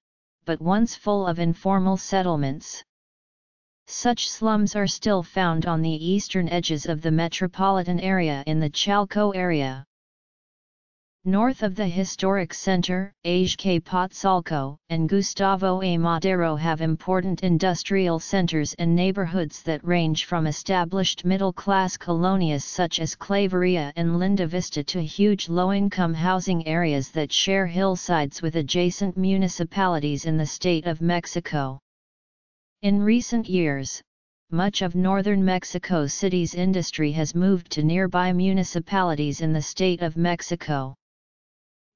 but once full of informal settlements. Such slums are still found on the eastern edges of the metropolitan area in the Chalco area. North of the historic center, Azcapotzalco and Gustavo A. Madero have important industrial centers and neighborhoods that range from established middle-class colonias such as Clavería and Linda Vista to huge low-income housing areas that share hillsides with adjacent municipalities in the state of Mexico. In recent years, much of northern Mexico City's industry has moved to nearby municipalities in the state of Mexico.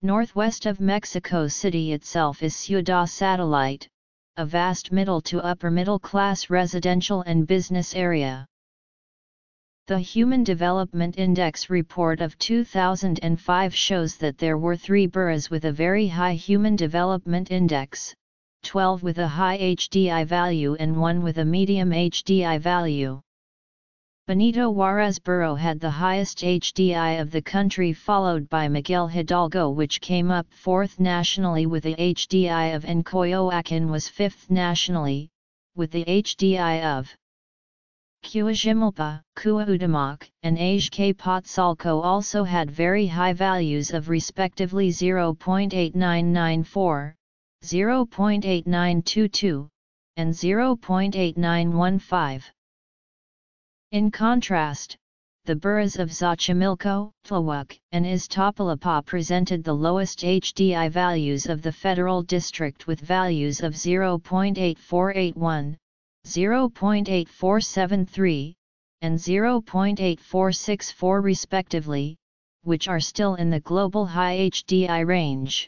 Northwest of Mexico City itself is Ciudad Satellite, a vast middle to upper middle class residential and business area. The Human Development Index report of two thousand five shows that there were three boroughs with a very high Human Development Index, twelve with a high H D I value and one with a medium H D I value. Benito Juárez Borough had the highest H D I of the country, followed by Miguel Hidalgo, which came up fourth nationally with a H D I of, and Coyoacán was fifth nationally, with the H D I of. Cuajimalpa, Cuauhtémoc, and Azcapotzalco also had very high values of respectively zero point eight nine nine four, zero point eight nine two two, and zero point eight nine one five. In contrast, the boroughs of Xochimilco, Tláhuac, and Iztapalapa presented the lowest H D I values of the federal district, with values of zero point eight four eight one, zero point eight four seven three, and zero point eight four six four respectively, which are still in the global high H D I range.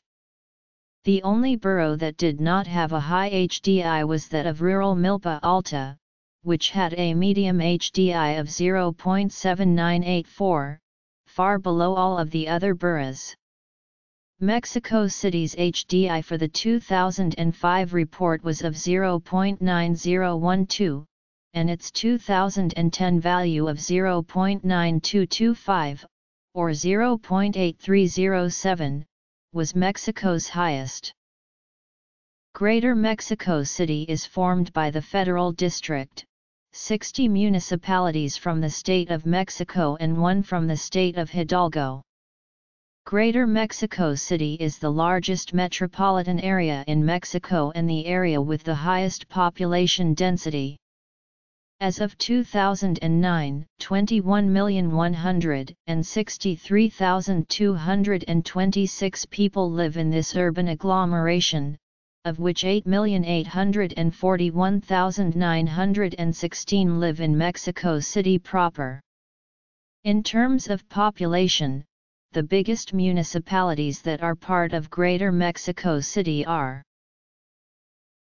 The only borough that did not have a high H D I was that of rural Milpa Alta, which had a medium H D I of zero point seven nine eight four, far below all of the other boroughs. Mexico City's H D I for the two thousand five report was of zero point nine zero one two, and its two thousand ten value of zero point nine two two five, or zero point eight three zero seven, was Mexico's highest. Greater Mexico City is formed by the Federal District, sixty municipalities from the state of Mexico and one from the state of Hidalgo. Greater Mexico City is the largest metropolitan area in Mexico and the area with the highest population density. As of two thousand nine, twenty-one million one hundred sixty-three thousand two hundred twenty-six people live in this urban agglomeration, of which eight million eight hundred forty-one thousand nine hundred sixteen live in Mexico City proper. In terms of population, the biggest municipalities that are part of Greater Mexico City are.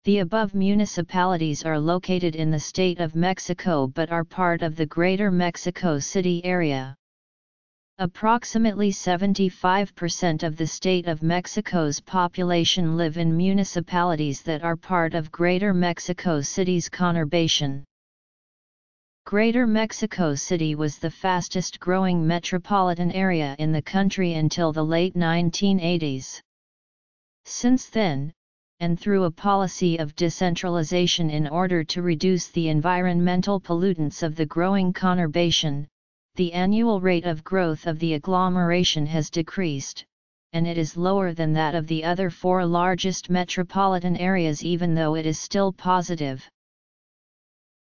The above municipalities are located in the state of Mexico but are part of the Greater Mexico City area. Approximately seventy-five percent of the state of Mexico's population live in municipalities that are part of Greater Mexico City's conurbation. Greater Mexico City was the fastest-growing metropolitan area in the country until the late nineteen eighties. Since then, and through a policy of decentralization in order to reduce the environmental pollutants of the growing conurbation, the annual rate of growth of the agglomeration has decreased, and it is lower than that of the other four largest metropolitan areas, even though it is still positive.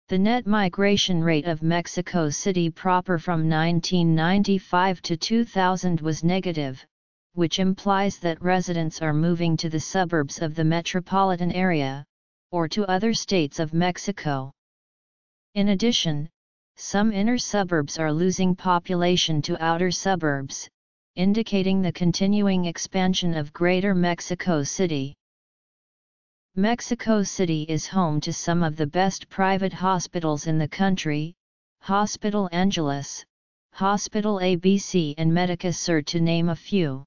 The net migration rate of Mexico City proper from nineteen ninety-five to two thousand was negative, which implies that residents are moving to the suburbs of the metropolitan area, or to other states of Mexico. In addition, some inner suburbs are losing population to outer suburbs, indicating the continuing expansion of Greater Mexico City. Mexico City is home to some of the best private hospitals in the country, Hospital Angeles, Hospital A B C and Medica Sur, to name a few.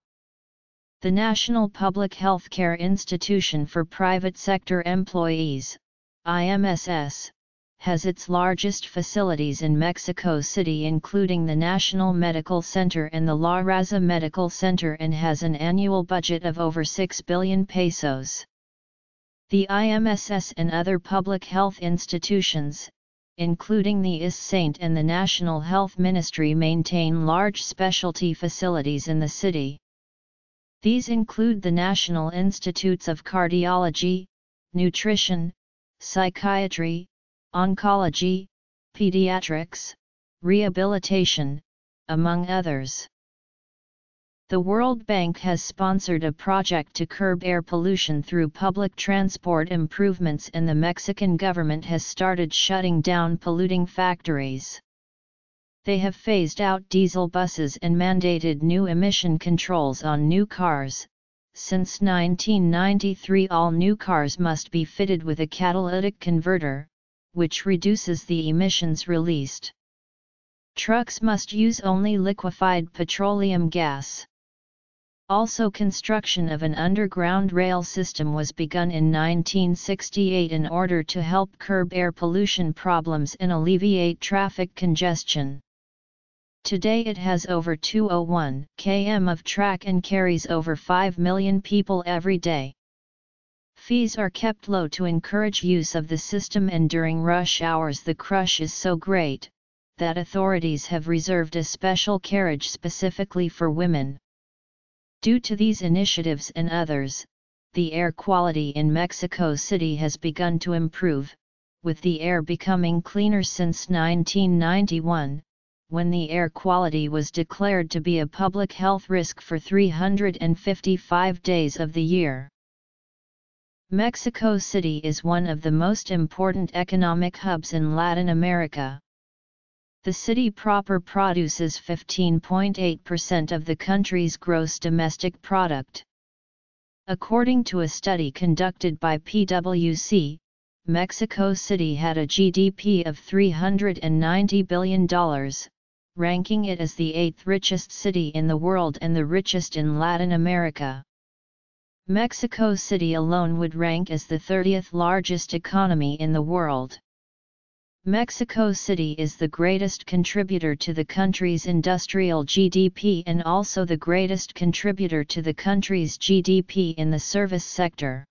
The National Public Healthcare Institution for Private Sector Employees, I M S S, has its largest facilities in Mexico City, including the National Medical Center and the La Raza Medical Center, and has an annual budget of over six billion pesos. The I M S S and other public health institutions, including the I S S S T and the National Health Ministry, maintain large specialty facilities in the city. These include the National Institutes of Cardiology, Nutrition, Psychiatry, Oncology, Pediatrics, Rehabilitation, among others. The World Bank has sponsored a project to curb air pollution through public transport improvements, and the Mexican government has started shutting down polluting factories. They have phased out diesel buses and mandated new emission controls on new cars, since nineteen ninety-three all new cars must be fitted with a catalytic converter, which reduces the emissions released. Trucks must use only liquefied petroleum gas. Also, construction of an underground rail system was begun in nineteen sixty-eight in order to help curb air pollution problems and alleviate traffic congestion. Today it has over two hundred one kilometers of track and carries over five million people every day. Fees are kept low to encourage use of the system, and during rush hours the crush is so great that authorities have reserved a special carriage specifically for women. Due to these initiatives and others, the air quality in Mexico City has begun to improve, with the air becoming cleaner since nineteen ninety-one, when the air quality was declared to be a public health risk for three hundred fifty-five days of the year. Mexico City is one of the most important economic hubs in Latin America. The city proper produces fifteen point eight percent of the country's gross domestic product. According to a study conducted by P W C, Mexico City had a G D P of three hundred ninety billion dollars, ranking it as the eighth richest city in the world and the richest in Latin America. Mexico City alone would rank as the thirtieth largest economy in the world. Mexico City is the greatest contributor to the country's industrial G D P and also the greatest contributor to the country's G D P in the service sector.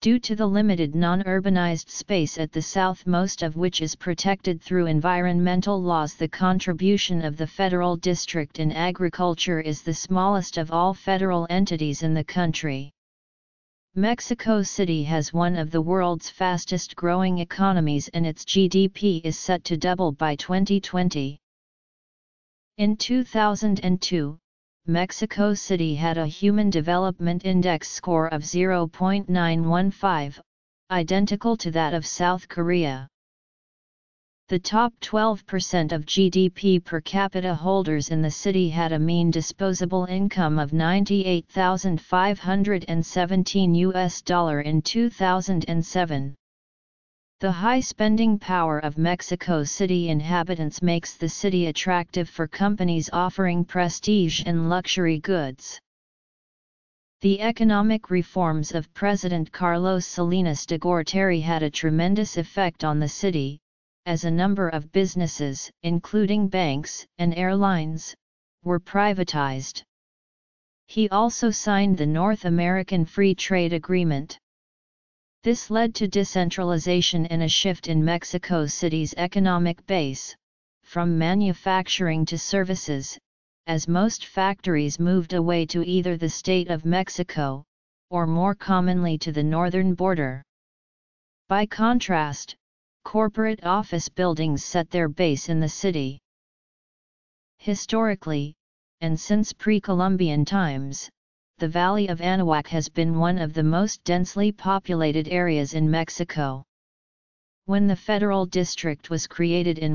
Due to the limited non-urbanized space at the south, most of which is protected through environmental laws, the contribution of the federal district in agriculture is the smallest of all federal entities in the country. Mexico City has one of the world's fastest growing economies, and its G D P is set to double by twenty twenty. In two thousand two, Mexico City had a Human Development Index score of zero point nine one five, identical to that of South Korea. The top twelve percent of G D P per capita holders in the city had a mean disposable income of ninety-eight thousand five hundred seventeen U S dollars in two thousand seven. The high spending power of Mexico City inhabitants makes the city attractive for companies offering prestige and luxury goods. The economic reforms of President Carlos Salinas de Gortari had a tremendous effect on the city, as a number of businesses, including banks and airlines, were privatized. He also signed the North American Free Trade Agreement. This led to decentralization and a shift in Mexico City's economic base, from manufacturing to services, as most factories moved away to either the state of Mexico, or more commonly to the northern border. By contrast, corporate office buildings set their base in the city. Historically, and since pre-Columbian times, the Valley of Anahuac has been one of the most densely populated areas in Mexico. When the Federal District was created in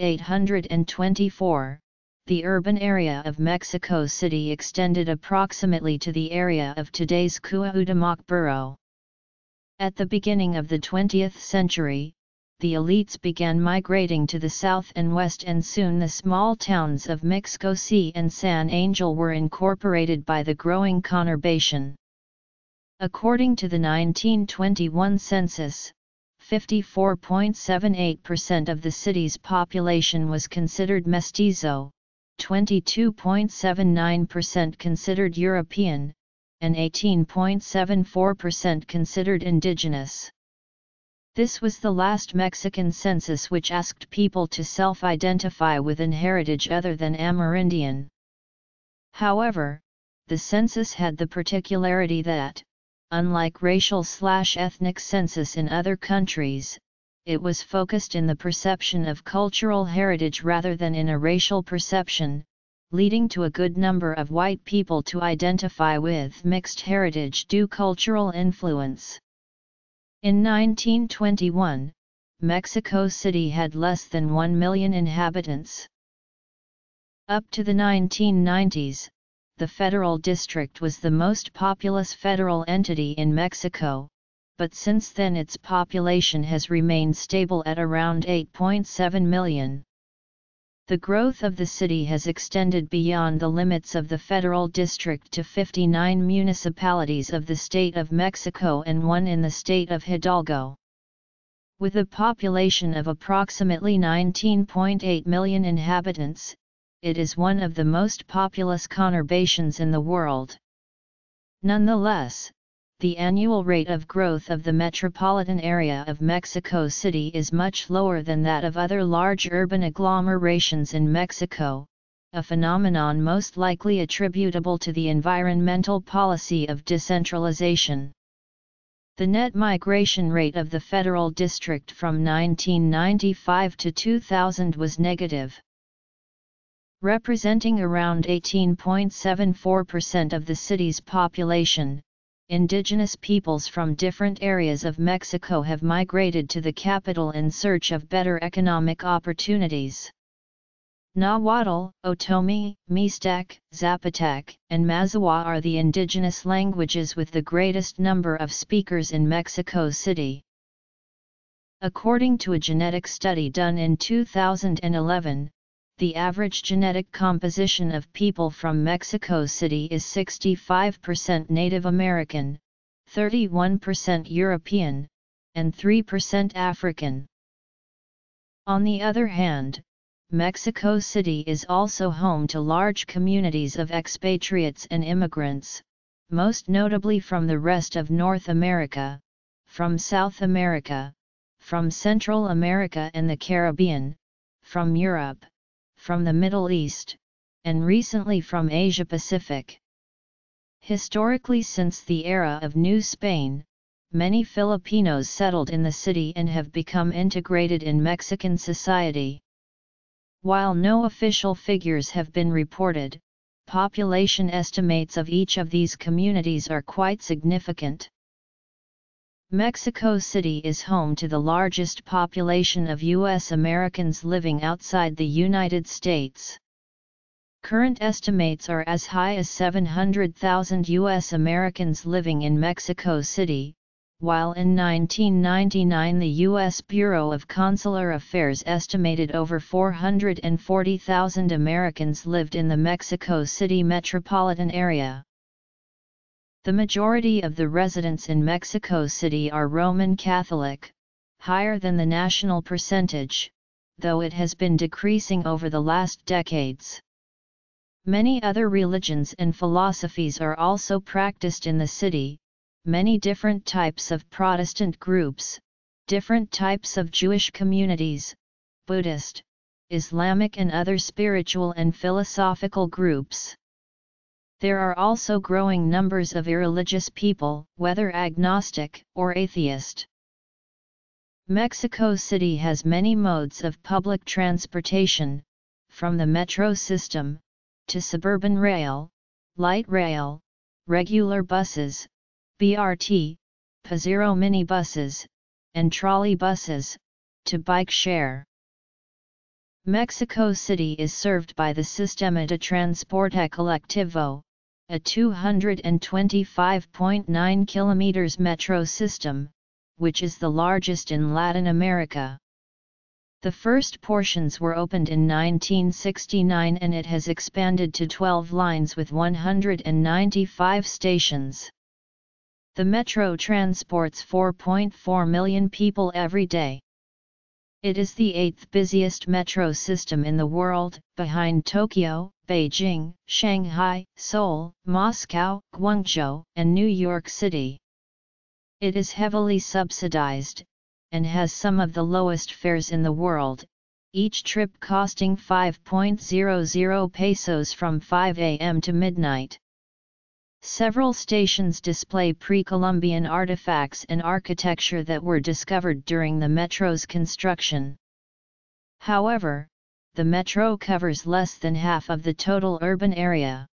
eighteen twenty-four, the urban area of Mexico City extended approximately to the area of today's Cuauhtémoc Borough. At the beginning of the twentieth century, the elites began migrating to the south and west, and soon the small towns of Mixcoac and San Angel were incorporated by the growing conurbation. According to the nineteen twenty-one census, fifty-four point seven eight percent of the city's population was considered mestizo, twenty-two point seven nine percent considered European, and eighteen point seven four percent considered indigenous. This was the last Mexican census which asked people to self-identify with an heritage other than Amerindian. However, the census had the particularity that, unlike racial-slash-ethnic census in other countries, it was focused in the perception of cultural heritage rather than in a racial perception, leading to a good number of white people to identify with mixed heritage due to cultural influence. In nineteen twenty-one, Mexico City had less than one million inhabitants. Up to the nineteen nineties, the federal district was the most populous federal entity in Mexico, but since then its population has remained stable at around eight point seven million. The growth of the city has extended beyond the limits of the federal district to fifty-nine municipalities of the state of Mexico and one in the state of Hidalgo. With a population of approximately nineteen point eight million inhabitants, it is one of the most populous conurbations in the world. Nonetheless, the annual rate of growth of the metropolitan area of Mexico City is much lower than that of other large urban agglomerations in Mexico, a phenomenon most likely attributable to the environmental policy of decentralization. The net migration rate of the federal district from nineteen ninety-five to two thousand was negative, representing around eighteen point seven four percent of the city's population. Indigenous peoples from different areas of Mexico have migrated to the capital in search of better economic opportunities. Nahuatl, Otomi, Mixtec, Zapotec, and Mazahua are the indigenous languages with the greatest number of speakers in Mexico City. According to a genetic study done in two thousand eleven, the average genetic composition of people from Mexico City is sixty-five percent Native American, thirty-one percent European, and three percent African. On the other hand, Mexico City is also home to large communities of expatriates and immigrants, most notably from the rest of North America, from South America, from Central America and the Caribbean, from Europe, from the Middle East, and recently from Asia-Pacific. Historically, since the era of New Spain, many Filipinos settled in the city and have become integrated in Mexican society. While no official figures have been reported, population estimates of each of these communities are quite significant. Mexico City is home to the largest population of U S Americans living outside the United States. Current estimates are as high as seven hundred thousand U S Americans living in Mexico City, while in nineteen ninety-nine the U S Bureau of Consular Affairs estimated over four hundred forty thousand Americans lived in the Mexico City metropolitan area. The majority of the residents in Mexico City are Roman Catholic, higher than the national percentage, though it has been decreasing over the last decades. Many other religions and philosophies are also practiced in the city. Many different types of Protestant groups, different types of Jewish communities, Buddhist, Islamic and other spiritual and philosophical groups. There are also growing numbers of irreligious people, whether agnostic or atheist. Mexico City has many modes of public transportation, from the metro system, to suburban rail, light rail, regular buses, B R T, P A zero minibuses, and trolley buses, to bike share. Mexico City is served by the Sistema de Transporte Colectivo, a two hundred twenty-five point nine kilometers metro system, which is the largest in Latin America. The first portions were opened in nineteen sixty-nine and it has expanded to twelve lines with one hundred ninety-five stations. The metro transports four point four million people every day. It is the eighth busiest metro system in the world, behind Tokyo, Beijing, Shanghai, Seoul, Moscow, Guangzhou, and New York City. It is heavily subsidized, and has some of the lowest fares in the world, each trip costing five pesos from five a m to midnight. Several stations display pre-Columbian artifacts and architecture that were discovered during the metro's construction. However, the metro covers less than half of the total urban area.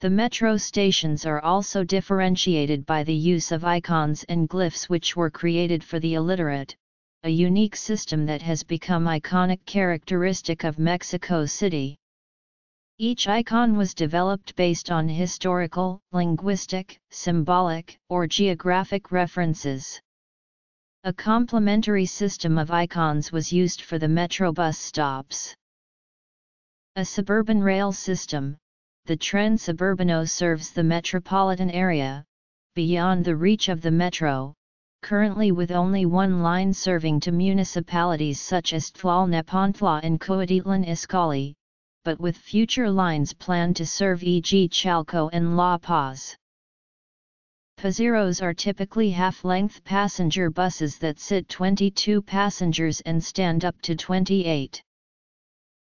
The metro stations are also differentiated by the use of icons and glyphs which were created for the illiterate, a unique system that has become iconic characteristic of Mexico City. Each icon was developed based on historical, linguistic, symbolic, or geographic references. A complementary system of icons was used for the Metrobus stops. A suburban rail system, the Tren Suburbano serves the metropolitan area, beyond the reach of the metro, currently with only one line serving to municipalities such as Tlalnepantla and Coyoacán Izcalli, but with future lines planned to serve for example Chalco and La Paz. Paseros are typically half-length passenger buses that sit twenty-two passengers and stand up to twenty-eight.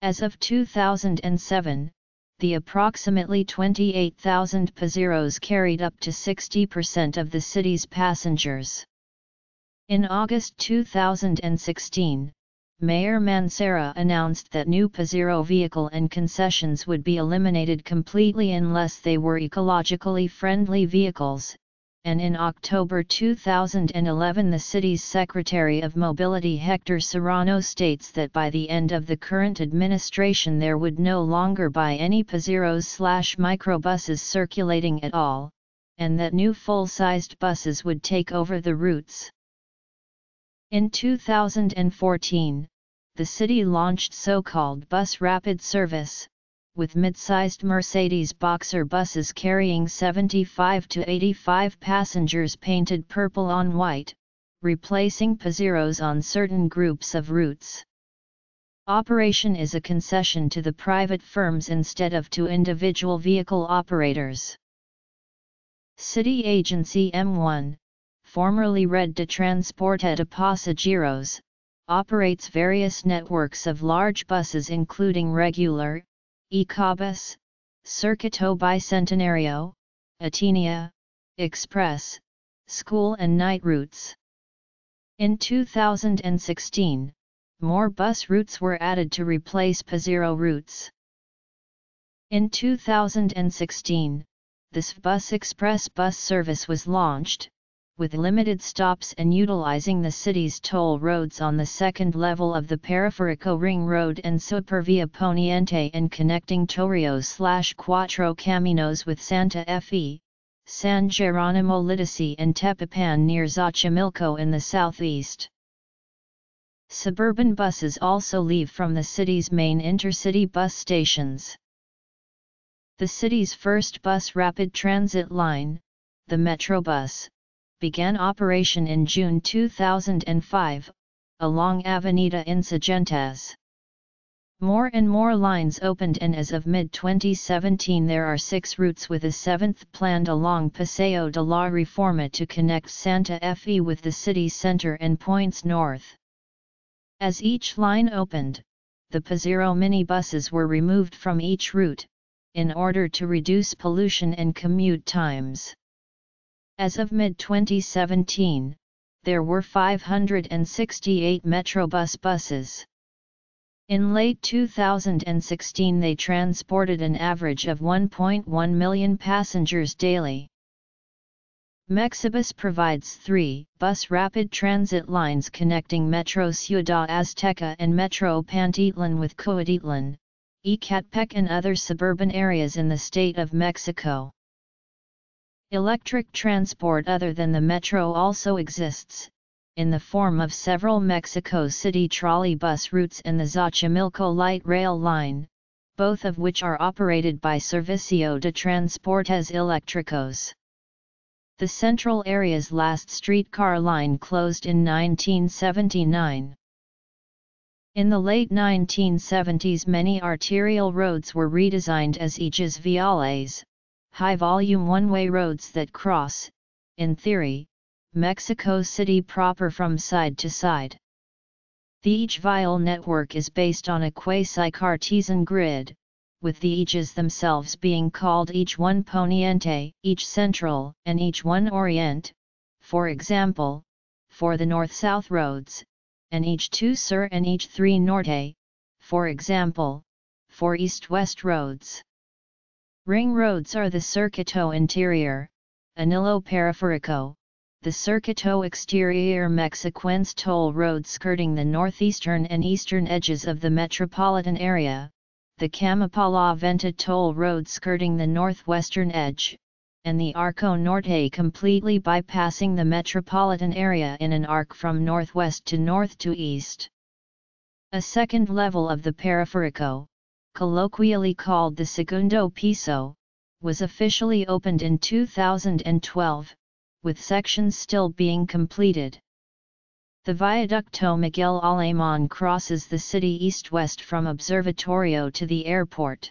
As of two thousand seven, the approximately twenty-eight thousand paseros carried up to sixty percent of the city's passengers. In August two thousand sixteen, Mayor Mancera announced that new pasero vehicle and concessions would be eliminated completely unless they were ecologically friendly vehicles, and in October two thousand eleven the city's Secretary of Mobility Hector Serrano states that by the end of the current administration there would no longer be any paseros slash microbuses circulating at all, and that new full-sized buses would take over the routes. In two thousand fourteen, the city launched so-called bus rapid service, with mid-sized Mercedes Boxer buses carrying seventy-five to eighty-five passengers painted purple on white, replacing paseros on certain groups of routes. Operation is a concession to the private firms instead of to individual vehicle operators. City Agency M one, formerly Red de Transporte de Pasajeros, operates various networks of large buses including regular, Ecobus, Circuito Bicentenario, Atenea, Express, school and night routes. In two thousand sixteen, more bus routes were added to replace pasero routes. In two thousand sixteen, the S B U S Express bus service was launched, with limited stops and utilizing the city's toll roads on the second level of the Periférico Ring Road and Supervia Poniente and connecting Toreo/Cuatro Caminos with Santa Fe, San Jerónimo Litisi and Tepepan near Xochimilco in the southeast. Suburban buses also leave from the city's main intercity bus stations. The city's first bus rapid transit line, the Metrobus, began operation in June two thousand five, along Avenida Insurgentes. More and more lines opened and as of mid twenty seventeen there are six routes with a seventh planned along Paseo de la Reforma to connect Santa Fe with the city center and points north. As each line opened, the pasero minibuses were removed from each route, in order to reduce pollution and commute times. As of mid twenty seventeen, there were five hundred sixty-eight Metrobus buses. In late two thousand sixteen they transported an average of one point one million passengers daily. Mexibus provides three bus rapid transit lines connecting Metro Ciudad Azteca and Metro Pantitlán with Coatitlán, Ecatepec and other suburban areas in the state of Mexico. Electric transport other than the metro also exists, in the form of several Mexico City trolley bus routes and the Xochimilco light rail line, both of which are operated by Servicio de Transportes Eléctricos. The central area's last streetcar line closed in nineteen seventy-nine. In the late nineteen seventies many arterial roads were redesigned as ejes viales, high-volume one-way roads that cross, in theory, Mexico City proper from side to side. The eje-vial network is based on a quasi-Cartesian grid, with the ejes themselves being called each one Poniente, each Central, and each one Orient, for example, for the north-south roads, and each two Sur and each three Norte, for example, for east-west roads. Ring roads are the Circuito Interior, Anillo Periférico, the Circuito Exterior Mexiquense toll road skirting the northeastern and eastern edges of the metropolitan area, the Camapala-Venta toll road skirting the northwestern edge, and the Arco Norte completely bypassing the metropolitan area in an arc from northwest to north to east. A second level of the Periférico, colloquially called the Segundo Piso, was officially opened in two thousand twelve, with sections still being completed. The Viaducto Miguel Alemán crosses the city east-west from Observatorio to the airport.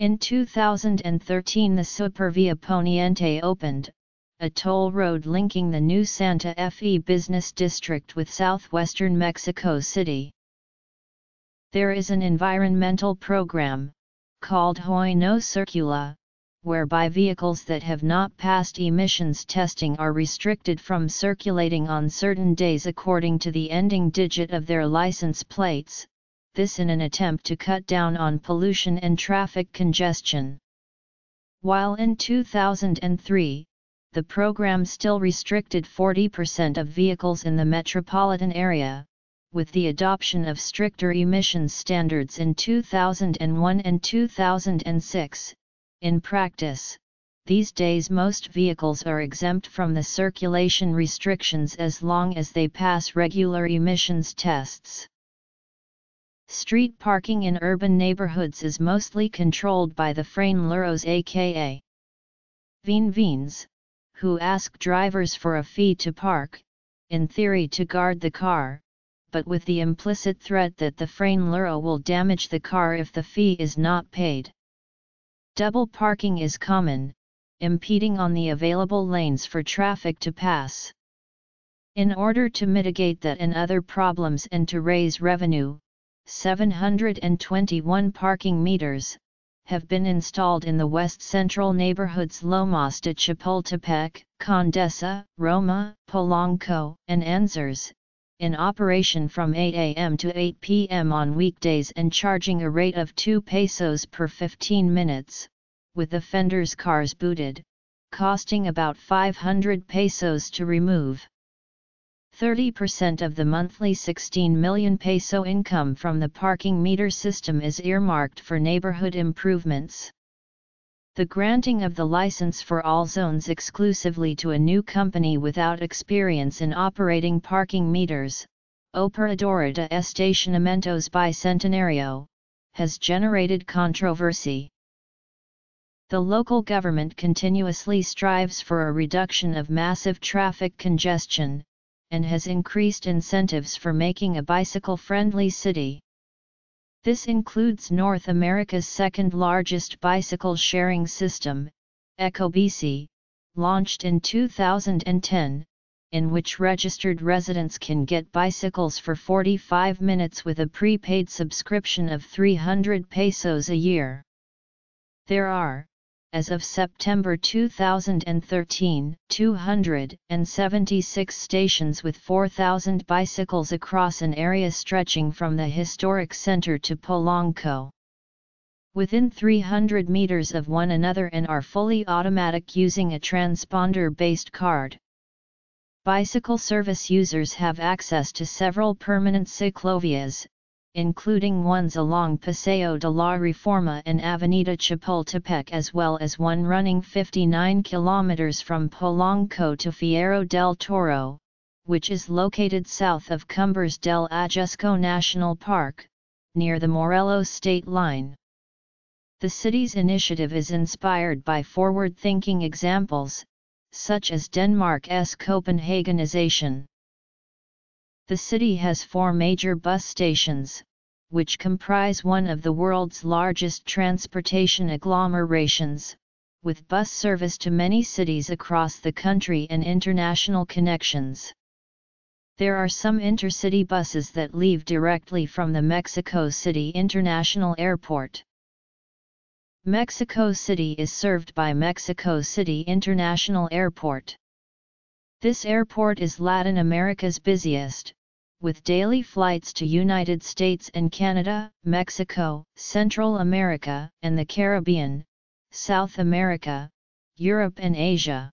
In two thousand thirteen the Supervía Poniente opened, a toll road linking the new Santa Fe business district with southwestern Mexico City. There is an environmental program, called Hoy No Circula, whereby vehicles that have not passed emissions testing are restricted from circulating on certain days according to the ending digit of their license plates, this in an attempt to cut down on pollution and traffic congestion. While in two thousand three, the program still restricted forty percent of vehicles in the metropolitan area, with the adoption of stricter emissions standards in two thousand one and two thousand six, in practice, these days most vehicles are exempt from the circulation restrictions as long as they pass regular emissions tests. Street parking in urban neighborhoods is mostly controlled by the Frailheros aka Vinvins, who ask drivers for a fee to park, in theory to guard the car, but with the implicit threat that the Frailhero will damage the car if the fee is not paid. Double parking is common, impeding on the available lanes for traffic to pass. In order to mitigate that and other problems and to raise revenue, seven hundred twenty-one parking meters have been installed in the west central neighborhoods Lomas de Chapultepec, Condesa, Roma, Polanco, and Anzures, in operation from eight a m to eight p m on weekdays and charging a rate of two pesos per fifteen minutes, with offenders' cars booted, costing about five hundred pesos to remove. thirty percent of the monthly sixteen million peso income from the parking meter system is earmarked for neighborhood improvements. The granting of the license for all zones exclusively to a new company without experience in operating parking meters, Operadora de Estacionamientos Bicentenario, has generated controversy. The local government continuously strives for a reduction of massive traffic congestion, and has increased incentives for making a bicycle-friendly city. This includes North America's second-largest bicycle-sharing system, Ecobici, launched in two thousand ten, in which registered residents can get bicycles for forty-five minutes with a prepaid subscription of three hundred pesos a year. There are, as of September two thousand thirteen, two hundred seventy-six stations with four thousand bicycles across an area stretching from the historic center to Polanco, within three hundred meters of one another, and are fully automatic using a transponder-based card. Bicycle service users have access to several permanent ciclovias, including ones along Paseo de la Reforma and Avenida Chapultepec, as well as one running fifty-nine kilometers from Polanco to Fierro del Toro, which is located south of Cumbres del Ajusco National Park, near the Morelos state line. The city's initiative is inspired by forward-thinking examples, such as Denmark's Copenhagenization. The city has four major bus stations, which comprise one of the world's largest transportation agglomerations, with bus service to many cities across the country and international connections. There are some intercity buses that leave directly from the Mexico City International Airport. Mexico City is served by Mexico City International Airport. This airport is Latin America's busiest, with daily flights to United States and Canada, Mexico, Central America and the Caribbean, South America, Europe and Asia.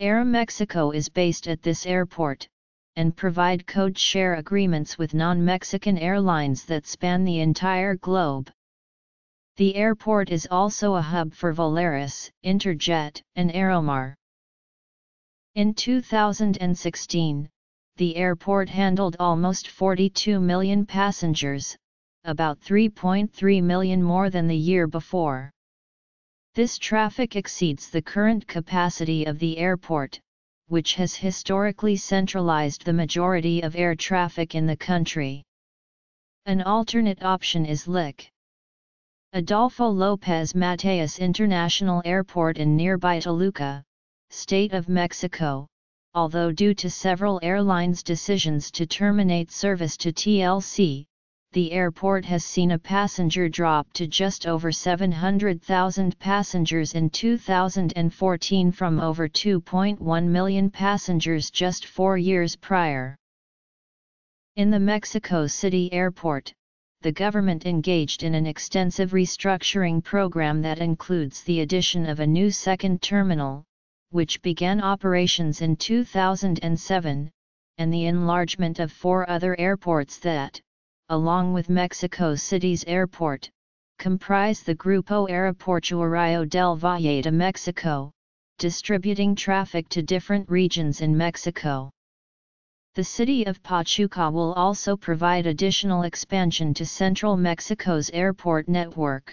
Aeromexico is based at this airport, and provide code share agreements with non-Mexican airlines that span the entire globe, The airport is also a hub for Volaris, Interjet, and Aeromar. In two thousand sixteen, the airport handled almost forty-two million passengers, about three point three million more than the year before. This traffic exceeds the current capacity of the airport, which has historically centralized the majority of air traffic in the country. An alternate option is L I C. Adolfo López Mateos International Airport in nearby Toluca, State of Mexico, although due to several airlines' decisions to terminate service to T L C, the airport has seen a passenger drop to just over seven hundred thousand passengers in two thousand fourteen from over two point one million passengers just four years prior. In the Mexico City Airport, the government engaged in an extensive restructuring program that includes the addition of a new second terminal, which began operations in two thousand seven, and the enlargement of four other airports that, along with Mexico City's airport, comprise the Grupo Aeroportuario del Valle de Mexico, distributing traffic to different regions in Mexico. The city of Pachuca will also provide additional expansion to central Mexico's airport network.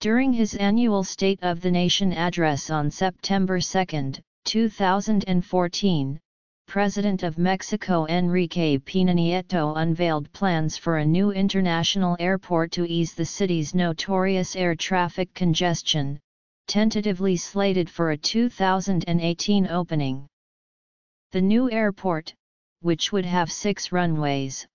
During his annual State of the Nation address on September second, two thousand fourteen, President of Mexico Enrique Peña Nieto unveiled plans for a new international airport to ease the city's notorious air traffic congestion, tentatively slated for a two thousand eighteen opening. The new airport, which would have six runways,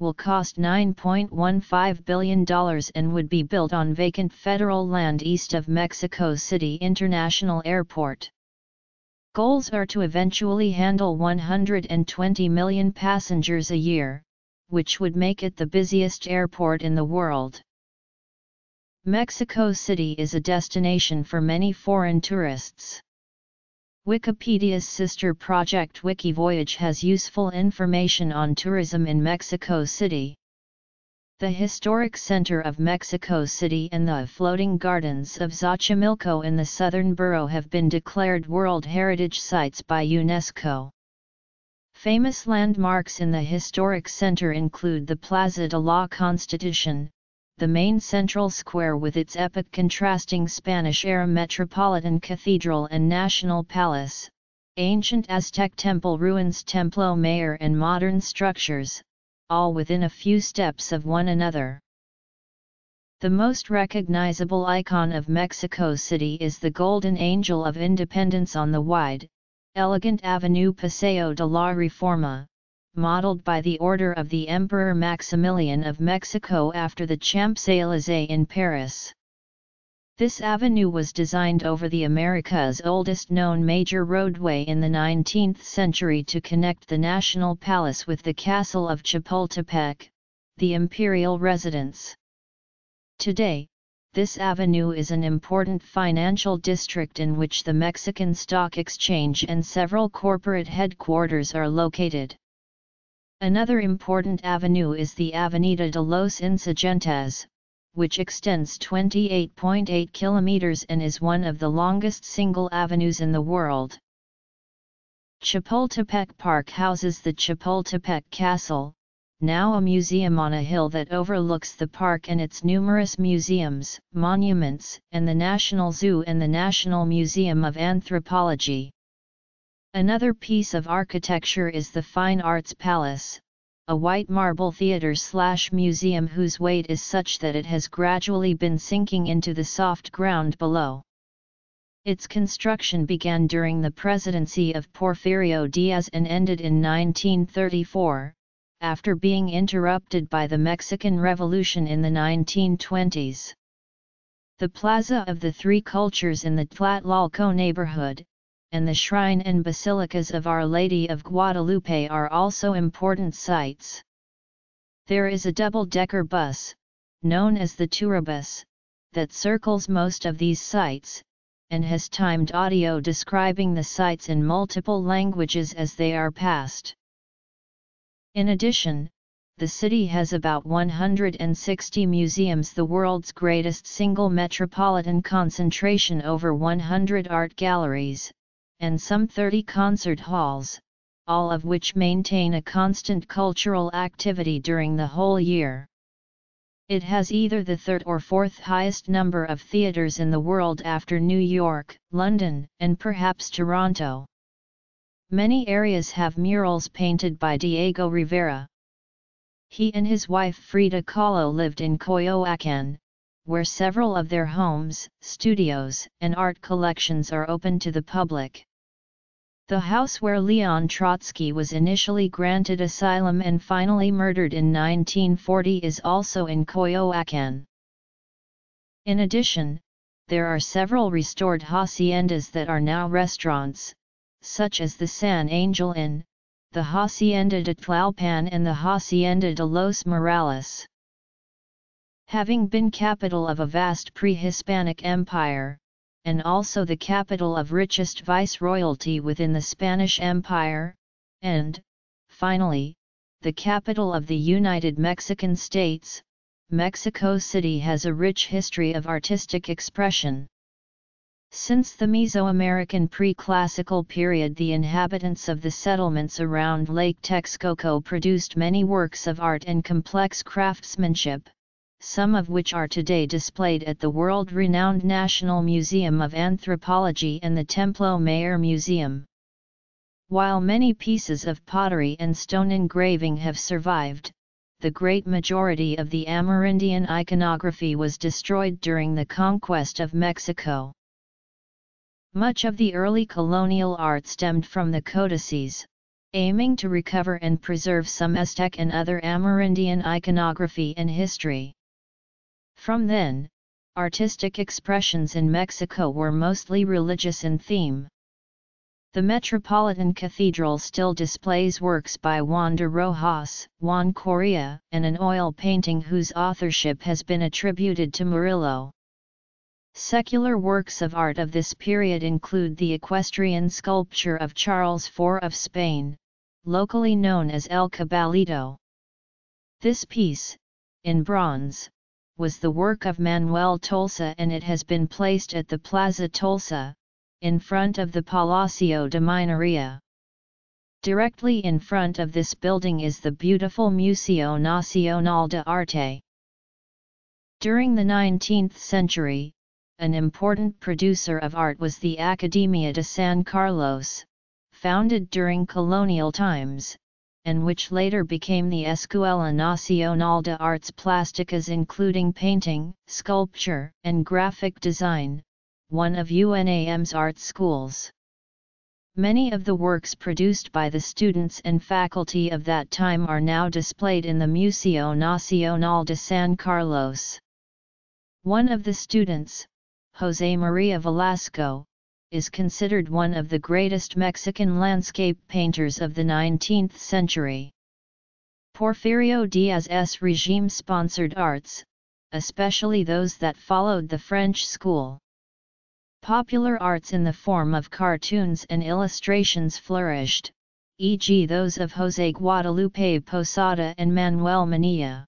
will cost nine point one five billion dollars and would be built on vacant federal land east of Mexico City International Airport. Goals are to eventually handle one hundred twenty million passengers a year, which would make it the busiest airport in the world. Mexico City is a destination for many foreign tourists. Wikipedia's sister project Wikivoyage has useful information on tourism in Mexico City. The historic center of Mexico City and the floating gardens of Xochimilco in the southern borough have been declared World Heritage Sites by UNESCO. Famous landmarks in the historic center include the Plaza de la Constitución, the main central square with its epic contrasting Spanish-era Metropolitan Cathedral and National Palace, ancient Aztec temple ruins Templo Mayor and modern structures, all within a few steps of one another. The most recognizable icon of Mexico City is the Golden Angel of Independence on the wide, elegant Avenue Paseo de la Reforma, modeled by the order of the Emperor Maximilian of Mexico after the Champs-Élysées in Paris. This avenue was designed over the America's oldest known major roadway in the nineteenth century to connect the National Palace with the Castle of Chapultepec, the imperial residence. Today, this avenue is an important financial district in which the Mexican Stock Exchange and several corporate headquarters are located. Another important avenue is the Avenida de los Insurgentes, which extends twenty-eight point eight kilometers and is one of the longest single avenues in the world. Chapultepec Park houses the Chapultepec Castle, now a museum on a hill that overlooks the park and its numerous museums, monuments, and the National Zoo and the National Museum of Anthropology. Another piece of architecture is the Fine Arts Palace, a white marble theater-slash-museum whose weight is such that it has gradually been sinking into the soft ground below. Its construction began during the presidency of Porfirio Díaz and ended in nineteen thirty-four, after being interrupted by the Mexican Revolution in the nineteen twenties. The Plaza of the Three Cultures in the Tlalpan neighborhood, and the shrine and basilicas of Our Lady of Guadalupe are also important sites. There is a double-decker bus, known as the Touribus, that circles most of these sites, and has timed audio describing the sites in multiple languages as they are passed. In addition, the city has about one hundred sixty museums, the world's greatest single metropolitan concentration, over one hundred art galleries, and some thirty concert halls, all of which maintain a constant cultural activity during the whole year. It has either the third or fourth highest number of theaters in the world after New York, London, and perhaps Toronto. Many areas have murals painted by Diego Rivera. He and his wife Frida Kahlo lived in Coyoacán, where several of their homes, studios, and art collections are open to the public. The house where Leon Trotsky was initially granted asylum and finally murdered in nineteen forty is also in Coyoacán. In addition, there are several restored haciendas that are now restaurants, such as the San Angel Inn, the Hacienda de Tlalpan and the Hacienda de Los Morales. Having been capital of a vast pre-Hispanic empire, and also the capital of richest viceroyalty within the Spanish Empire, and, finally, the capital of the United Mexican States, Mexico City has a rich history of artistic expression. Since the Mesoamerican pre-classical period, the inhabitants of the settlements around Lake Texcoco produced many works of art and complex craftsmanship, some of which are today displayed at the world-renowned National Museum of Anthropology and the Templo Mayor Museum. While many pieces of pottery and stone engraving have survived, the great majority of the Amerindian iconography was destroyed during the conquest of Mexico. Much of the early colonial art stemmed from the codices, aiming to recover and preserve some Aztec and other Amerindian iconography and history. From then, artistic expressions in Mexico were mostly religious in theme. The Metropolitan Cathedral still displays works by Juan de Rojas, Juan Correa, and an oil painting whose authorship has been attributed to Murillo. Secular works of art of this period include the equestrian sculpture of Charles the Fourth of Spain, locally known as El Caballito. This piece, in bronze, was the work of Manuel Tolsa, and it has been placed at the Plaza Tolsa, in front of the Palacio de Minería. Directly in front of this building is the beautiful Museo Nacional de Arte. During the nineteenth century, an important producer of art was the Academia de San Carlos, founded during colonial times, and which later became the Escuela Nacional de Artes Plásticas, including painting, sculpture, and graphic design, one of U N A M's art schools. Many of the works produced by the students and faculty of that time are now displayed in the Museo Nacional de San Carlos. One of the students, José María Velasco, is considered one of the greatest Mexican landscape painters of the nineteenth century. Porfirio Díaz's regime-sponsored arts, especially those that followed the French school. Popular arts in the form of cartoons and illustrations flourished, for example those of José Guadalupe Posada and Manuel Manilla.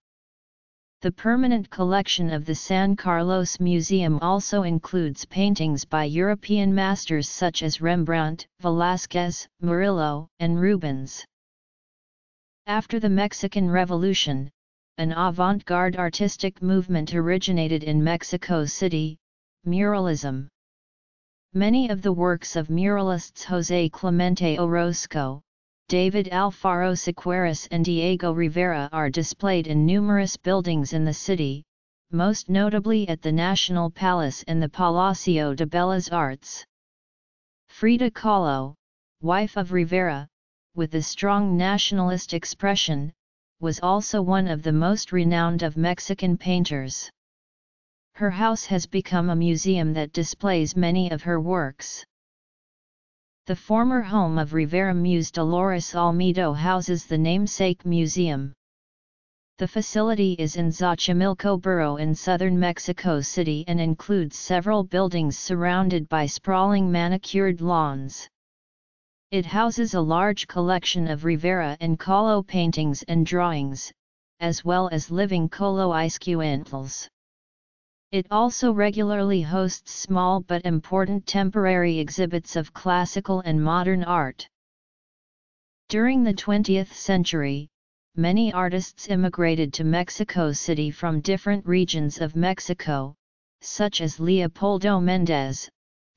The permanent collection of the San Carlos Museum also includes paintings by European masters such as Rembrandt, Velázquez, Murillo, and Rubens. After the Mexican Revolution, an avant-garde artistic movement originated in Mexico City, muralism. Many of the works of muralists José Clemente Orozco, David Alfaro Siqueiros and Diego Rivera are displayed in numerous buildings in the city, most notably at the National Palace and the Palacio de Bellas Artes. Frida Kahlo, wife of Rivera, with a strong nationalist expression, was also one of the most renowned of Mexican painters. Her house has become a museum that displays many of her works. The former home of Rivera Muse Dolores Olmedo houses the namesake museum. The facility is in Xochimilco Borough in southern Mexico City and includes several buildings surrounded by sprawling manicured lawns. It houses a large collection of Rivera and Kahlo paintings and drawings, as well as living coloiscuintles. It also regularly hosts small but important temporary exhibits of classical and modern art. During the twentieth century, many artists immigrated to Mexico City from different regions of Mexico, such as Leopoldo Mendez,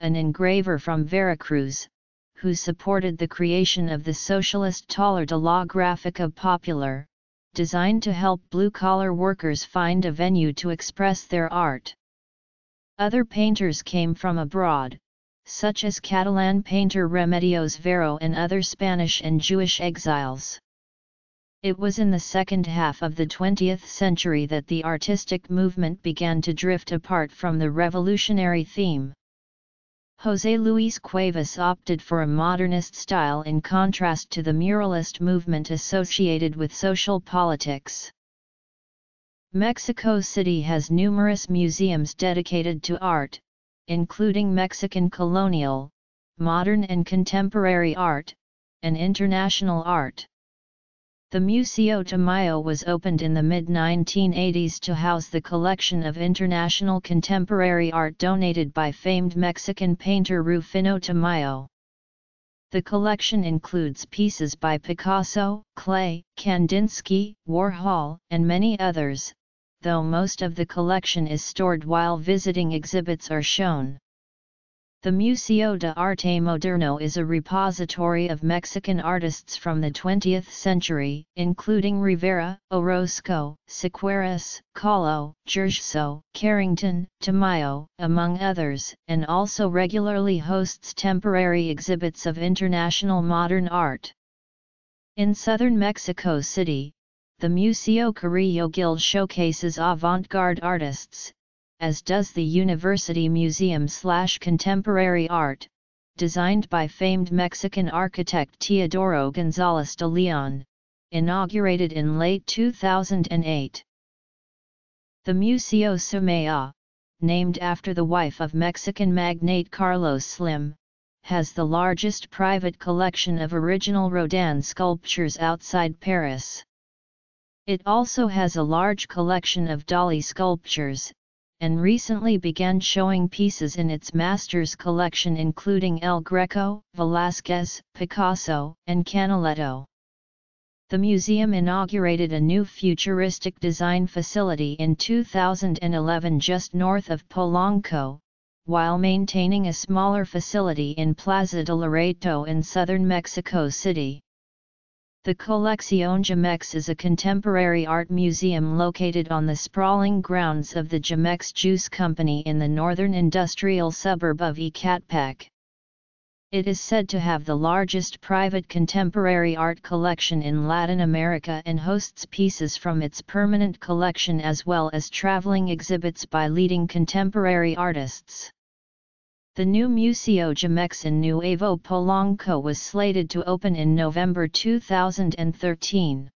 an engraver from Veracruz, who supported the creation of the socialist Taller de la Gráfica Popular, designed to help blue-collar workers find a venue to express their art. Other painters came from abroad, such as Catalan painter Remedios Varo and other Spanish and Jewish exiles. It was in the second half of the twentieth century that the artistic movement began to drift apart from the revolutionary theme. José Luis Cuevas opted for a modernist style in contrast to the muralist movement associated with social politics. Mexico City has numerous museums dedicated to art, including Mexican colonial, modern and contemporary art, and international art. The Museo Tamayo was opened in the mid nineteen eighties to house the collection of international contemporary art donated by famed Mexican painter Rufino Tamayo. The collection includes pieces by Picasso, Klee, Kandinsky, Warhol, and many others, though most of the collection is stored while visiting exhibits are shown. The Museo de Arte Moderno is a repository of Mexican artists from the twentieth century, including Rivera, Orozco, Siqueiros, Caló, Gersó, Carrington, Tamayo, among others, and also regularly hosts temporary exhibits of international modern art. In southern Mexico City, the Museo Carrillo Gil showcases avant-garde artists, as does the University Museum/Contemporary Art, designed by famed Mexican architect Teodoro González de León, inaugurated in late two thousand eight. The Museo Sumaya, named after the wife of Mexican magnate Carlos Slim, has the largest private collection of original Rodin sculptures outside Paris. It also has a large collection of Dali sculptures, and recently began showing pieces in its master's collection including El Greco, Velázquez, Picasso, and Canaletto. The museum inaugurated a new futuristic design facility in two thousand eleven just north of Polanco, while maintaining a smaller facility in Plaza de Loreto in southern Mexico City. The Colección Jumex is a contemporary art museum located on the sprawling grounds of the Jumex Juice Company in the northern industrial suburb of Ecatepec. It is said to have the largest private contemporary art collection in Latin America and hosts pieces from its permanent collection as well as traveling exhibits by leading contemporary artists. The new Museo Jumex in Nuevo Polanco was slated to open in November two thousand thirteen.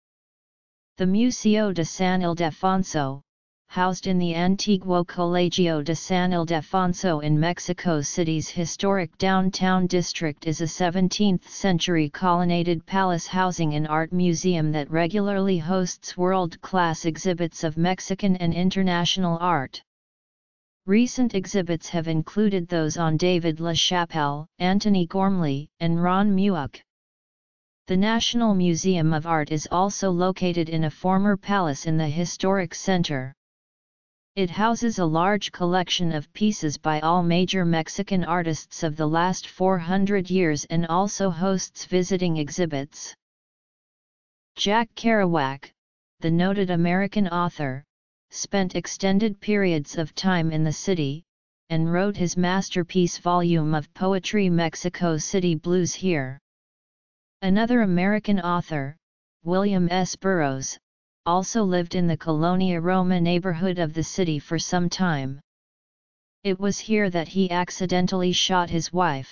The Museo de San Ildefonso, housed in the Antiguo Colegio de San Ildefonso in Mexico City's historic downtown district, is a seventeenth century colonnaded palace housing an art museum that regularly hosts world-class exhibits of Mexican and international art. Recent exhibits have included those on David LaChapelle, Anthony Gormley, and Ron Mueck. The National Museum of Art is also located in a former palace in the historic center. It houses a large collection of pieces by all major Mexican artists of the last four hundred years and also hosts visiting exhibits. Jack Kerouac, the noted American author, spent extended periods of time in the city, and wrote his masterpiece volume of poetry Mexico City Blues here. Another American author, William S. Burroughs, also lived in the Colonia Roma neighborhood of the city for some time. It was here that he accidentally shot his wife.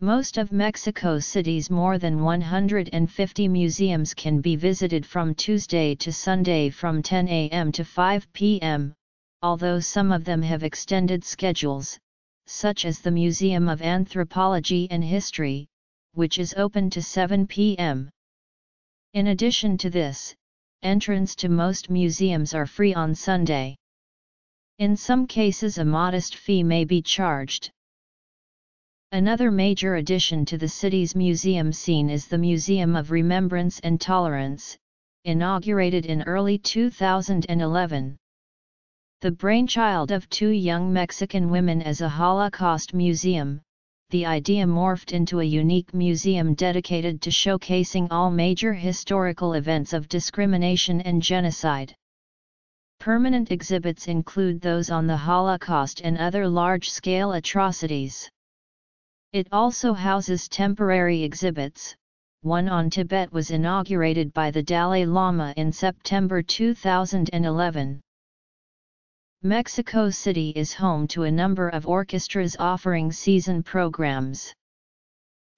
Most of Mexico City's more than one hundred fifty museums can be visited from Tuesday to Sunday from ten a m to five p m, although some of them have extended schedules, such as the Museum of Anthropology and History, which is open to seven p m In addition to this, entrance to most museums are free on Sunday. In some cases a modest fee may be charged. Another major addition to the city's museum scene is the Museum of Remembrance and Tolerance, inaugurated in early two thousand eleven. The brainchild of two young Mexican women as a Holocaust museum, the idea morphed into a unique museum dedicated to showcasing all major historical events of discrimination and genocide. Permanent exhibits include those on the Holocaust and other large-scale atrocities. It also houses temporary exhibits. One on Tibet was inaugurated by the Dalai Lama in September two thousand eleven. Mexico City is home to a number of orchestras offering season programs.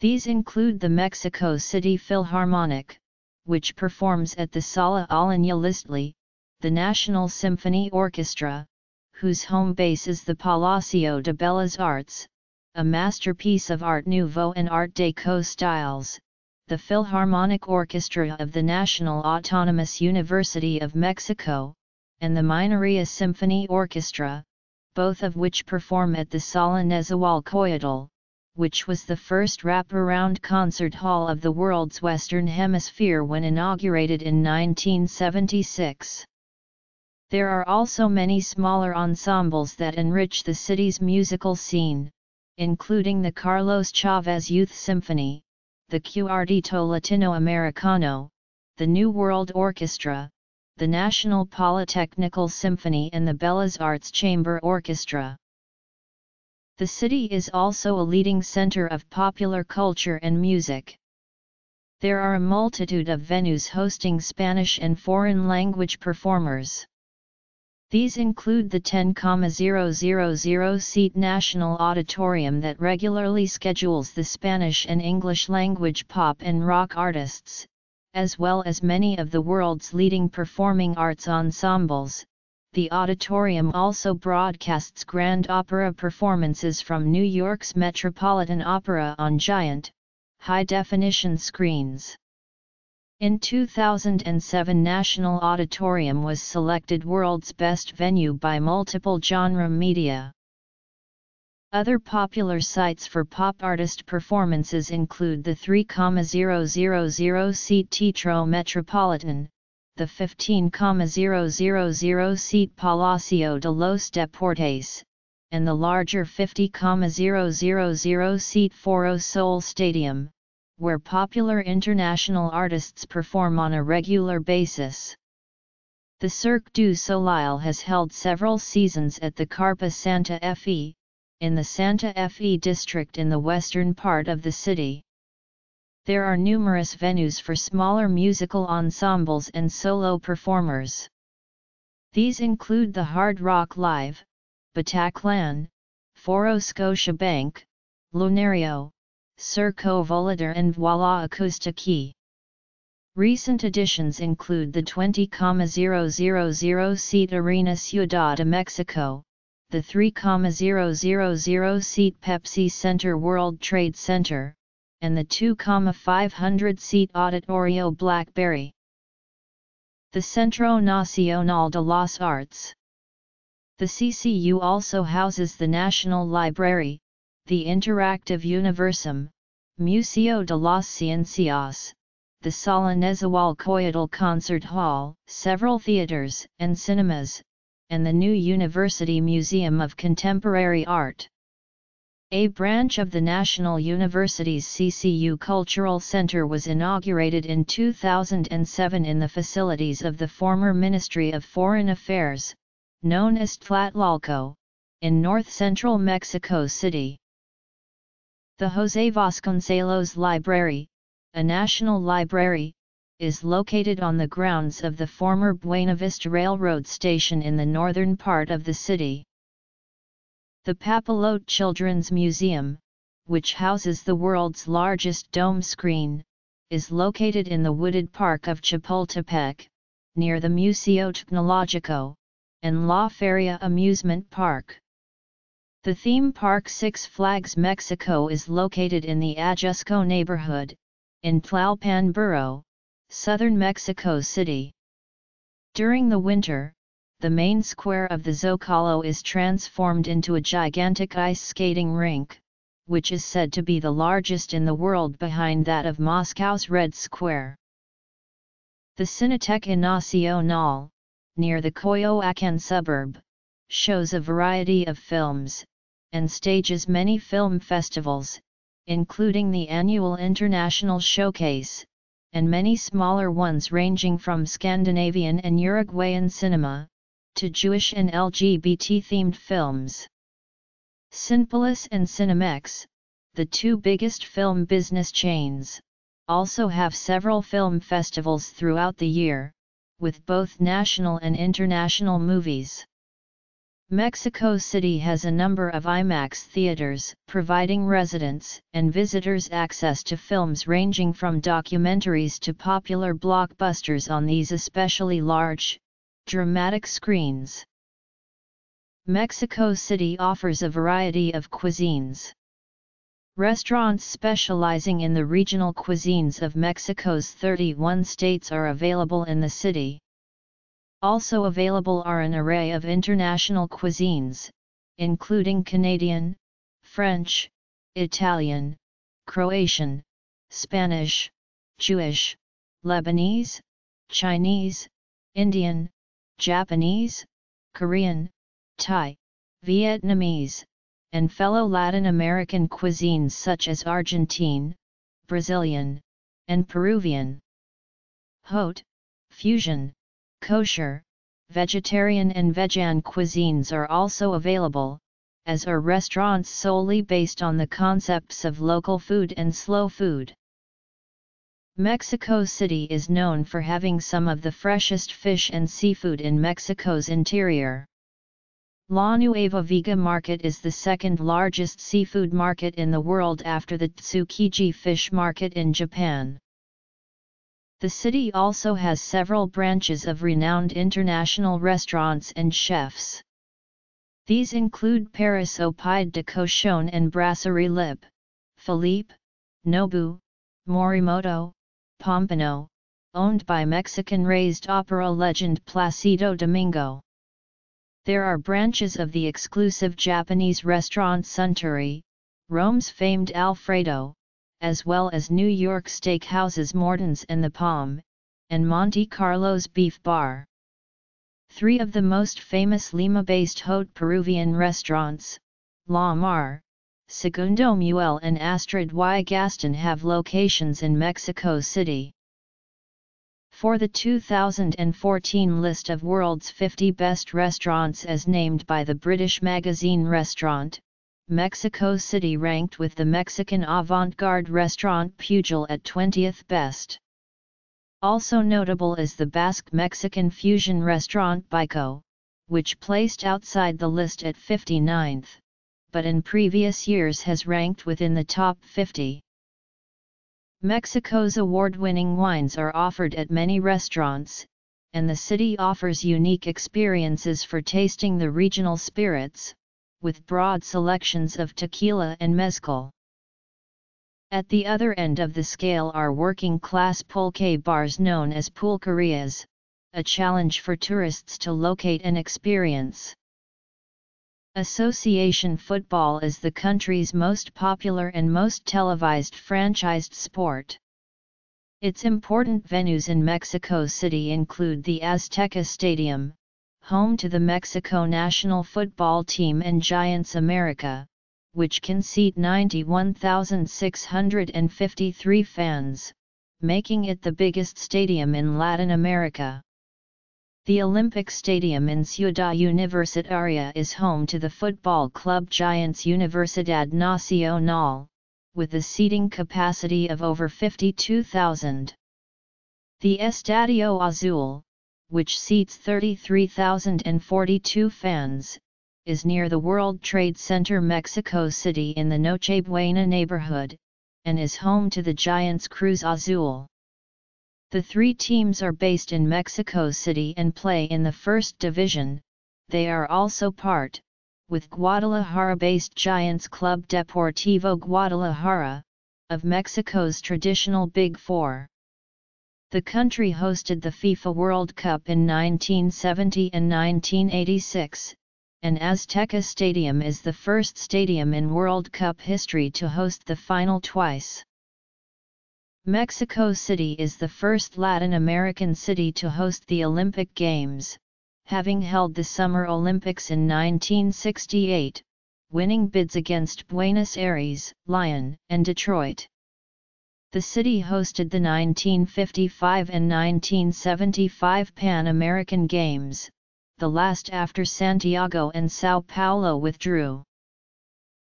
These include the Mexico City Philharmonic, which performs at the Sala Olanaelistli, the National Symphony Orchestra, whose home base is the Palacio de Bellas Artes, a masterpiece of Art Nouveau and Art Deco styles, the Philharmonic Orchestra of the National Autonomous University of Mexico, and the Minería Symphony Orchestra, both of which perform at the Sala Nezahualcóyotl, which was the first wraparound concert hall of the world's Western Hemisphere when inaugurated in nineteen seventy-six. There are also many smaller ensembles that enrich the city's musical scene, including the Carlos Chávez Youth Symphony, the Cuarteto Latinoamericano, the New World Orchestra, the National Polytechnical Symphony and the Bellas Arts Chamber Orchestra. The city is also a leading center of popular culture and music. There are a multitude of venues hosting Spanish and foreign language performers. These include the ten thousand seat National Auditorium that regularly schedules the Spanish and English language pop and rock artists, as well as many of the world's leading performing arts ensembles. The auditorium also broadcasts grand opera performances from New York's Metropolitan Opera on giant, high-definition screens. In two thousand seven, National Auditorium was selected world's best venue by multiple genre media. Other popular sites for pop artist performances include the three thousand seat Teatro Metropolitan, the fifteen thousand seat Palacio de los Deportes, and the larger fifty thousand seat Foro Sol Stadium, where popular international artists perform on a regular basis. The Cirque du Soleil has held several seasons at the Carpa Santa Fe, in the Santa Fe district in the western part of the city. There are numerous venues for smaller musical ensembles and solo performers. These include the Hard Rock Live, Bataclan, Foro Scotiabank, Lunario, Circo Volador and Voila Acústica. Recent additions include the twenty thousand seat Arena Ciudad de Mexico, the three thousand seat Pepsi Center World Trade Center, and the two thousand five hundred seat Auditorio Blackberry. The Centro Nacional de las Artes. The C C U also houses the National Library, the Interactive Universum, Museo de las Ciencias, the Sala Nezahualcóyotl Concert Hall, several theaters and cinemas, and the new University Museum of Contemporary Art. A branch of the National University's C C U Cultural Center was inaugurated in two thousand seven in the facilities of the former Ministry of Foreign Affairs, known as Tlatlalco, in north-central Mexico City. The José Vasconcelos Library, a national library, is located on the grounds of the former Buena Vista Railroad Station in the northern part of the city. The Papalote Children's Museum, which houses the world's largest dome screen, is located in the wooded park of Chapultepec, near the Museo Tecnológico, and La Feria Amusement Park. The theme park Six Flags Mexico is located in the Ajusco neighborhood, in Tlalpan Borough, southern Mexico City. During the winter, the main square of the Zócalo is transformed into a gigantic ice skating rink, which is said to be the largest in the world behind that of Moscow's Red Square. The Cineteca Nacional, near the Coyoacán suburb, shows a variety of films, and stages many film festivals, including the annual International Showcase, and many smaller ones ranging from Scandinavian and Uruguayan cinema, to Jewish and L G B T-themed films. Cinépolis and Cinemex, the two biggest film business chains, also have several film festivals throughout the year, with both national and international movies. Mexico City has a number of IMAX theaters, providing residents and visitors access to films ranging from documentaries to popular blockbusters on these especially large, dramatic screens. Mexico City offers a variety of cuisines. Restaurants specializing in the regional cuisines of Mexico's thirty-one states are available in the city. Also available are an array of international cuisines, including Canadian, French, Italian, Croatian, Spanish, Jewish, Lebanese, Chinese, Indian, Japanese, Korean, Thai, Vietnamese, and fellow Latin American cuisines such as Argentine, Brazilian, and Peruvian. Haute, fusion, kosher, vegetarian and vegan cuisines are also available, as are restaurants solely based on the concepts of local food and slow food. Mexico City is known for having some of the freshest fish and seafood in Mexico's interior. La Nueva Vega Market is the second largest seafood market in the world after the Tsukiji Fish Market in Japan. The city also has several branches of renowned international restaurants and chefs. These include Paris au Pied de Cochon and Brasserie Lib, Philippe, Nobu, Morimoto, Pompano, owned by Mexican-raised opera legend Placido Domingo. There are branches of the exclusive Japanese restaurant Suntory, Rome's famed Alfredo, as well as New York steakhouses Morton's and The Palm, and Monte Carlo's Beef Bar. Three of the most famous Lima-based haute Peruvian restaurants, La Mar, Segundo Muel and Astrid Y. Gaston, have locations in Mexico City. For the two thousand fourteen list of world's fifty best restaurants as named by the British magazine Restaurant, Mexico City ranked with the Mexican avant-garde restaurant Pujol at twentieth best. Also notable is the Basque-Mexican fusion restaurant Bico, which placed outside the list at fifty-ninth, but in previous years has ranked within the top fifty. Mexico's award-winning wines are offered at many restaurants, and the city offers unique experiences for tasting the regional spirits, with broad selections of tequila and mezcal. At the other end of the scale are working-class pulque bars known as pulquerias, a challenge for tourists to locate and experience. Association football is the country's most popular and most televised franchised sport. Its important venues in Mexico City include the Azteca Stadium, home to the Mexico national football team and Giants America, which can seat ninety-one thousand six hundred fifty-three fans, making it the biggest stadium in Latin America. The Olympic Stadium in Ciudad Universitaria is home to the football club Giants Universidad Nacional, with a seating capacity of over fifty-two thousand. The Estadio Azul, which seats thirty-three thousand forty-two fans, is near the World Trade Center Mexico City in the Nochebuena neighborhood, and is home to the Giants Cruz Azul. The three teams are based in Mexico City and play in the First Division. They are also part, with Guadalajara-based Giants Club Deportivo Guadalajara, of Mexico's traditional Big Four. The country hosted the FIFA World Cup in nineteen seventy and nineteen eighty-six, and Azteca Stadium is the first stadium in World Cup history to host the final twice. Mexico City is the first Latin American city to host the Olympic Games, having held the Summer Olympics in nineteen sixty-eight, winning bids against Buenos Aires, Lyon, and Detroit. The city hosted the nineteen fifty-five and nineteen seventy-five Pan American Games, the last after Santiago and São Paulo withdrew.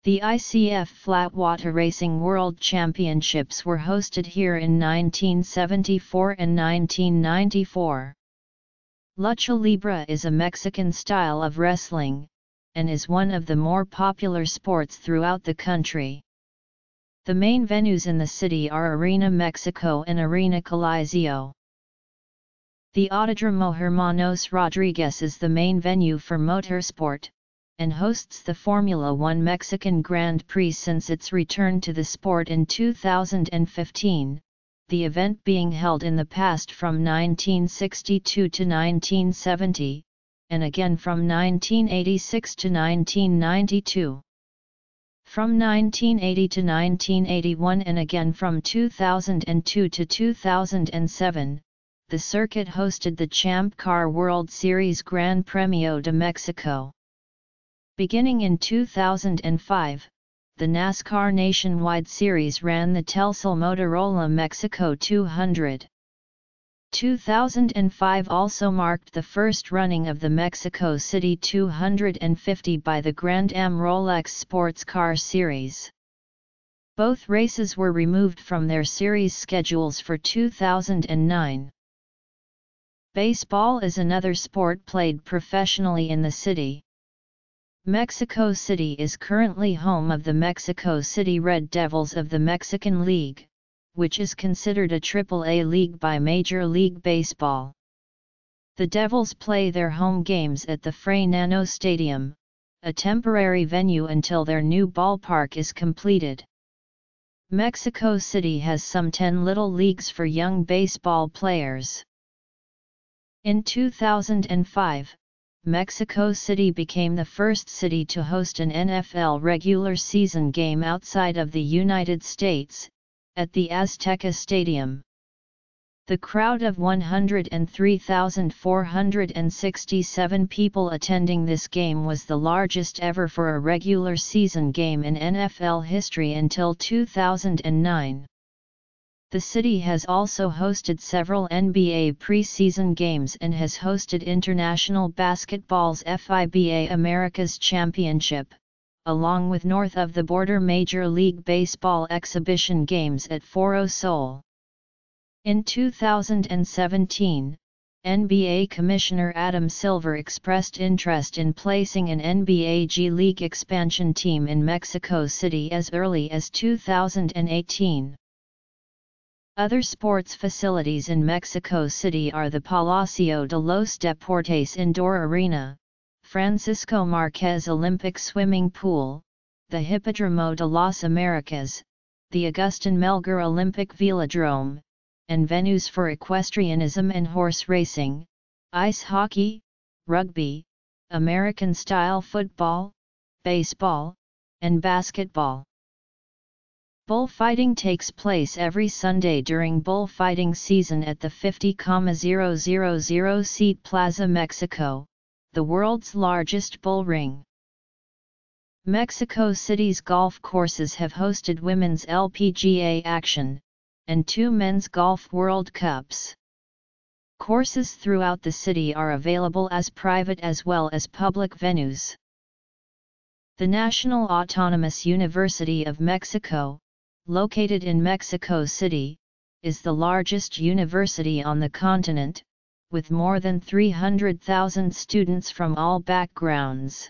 The I C F Flatwater Racing World Championships were hosted here in nineteen seventy-four and nineteen ninety-four. Lucha Libre is a Mexican style of wrestling, and is one of the more popular sports throughout the country. The main venues in the city are Arena Mexico and Arena Coliseo. The Autódromo Hermanos Rodríguez is the main venue for motorsport, and hosts the Formula One Mexican Grand Prix since its return to the sport in two thousand fifteen, the event being held in the past from nineteen sixty-two to nineteen seventy, and again from nineteen eighty-six to nineteen ninety-two. From nineteen eighty to nineteen eighty-one and again from two thousand two to two thousand seven, the circuit hosted the Champ Car World Series Gran Premio de Mexico. Beginning in two thousand five, the NASCAR Nationwide Series ran the Telcel Motorola Mexico two hundred. two thousand five also marked the first running of the Mexico City two hundred fifty by the Grand Am Rolex Sports Car Series. Both races were removed from their series schedules for two thousand nine. Baseball is another sport played professionally in the city. Mexico City is currently home of the Mexico City Red Devils of the Mexican League, which is considered a triple A league by Major League Baseball. The Devils play their home games at the Fray Nano Stadium, a temporary venue until their new ballpark is completed. Mexico City has some ten little leagues for young baseball players. In two thousand five, Mexico City became the first city to host an N F L regular season game outside of the United States, at the Azteca Stadium. The crowd of one hundred three thousand four hundred sixty-seven people attending this game was the largest ever for a regular season game in N F L history until two thousand nine. The city has also hosted several N B A preseason games and has hosted International Basketball's F I B A Americas Championship, along with north of the border Major League Baseball exhibition games at Foro Sol. In two thousand seventeen, N B A Commissioner Adam Silver expressed interest in placing an N B A G League expansion team in Mexico City as early as two thousand eighteen. Other sports facilities in Mexico City are the Palacio de los Deportes Indoor Arena, Francisco Marquez Olympic Swimming Pool, the Hipódromo de las Americas, the Agustin Melgar Olympic Velodrome, and venues for equestrianism and horse racing, ice hockey, rugby, American-style football, baseball, and basketball. Bullfighting takes place every Sunday during bullfighting season at the fifty thousand seat Plaza Mexico, the world's largest bull ring. Mexico City's golf courses have hosted women's L P G A action, and two men's golf World Cups. Courses throughout the city are available as private as well as public venues. The National Autonomous University of Mexico, located in Mexico City, is the largest university on the continent, with more than three hundred thousand students from all backgrounds.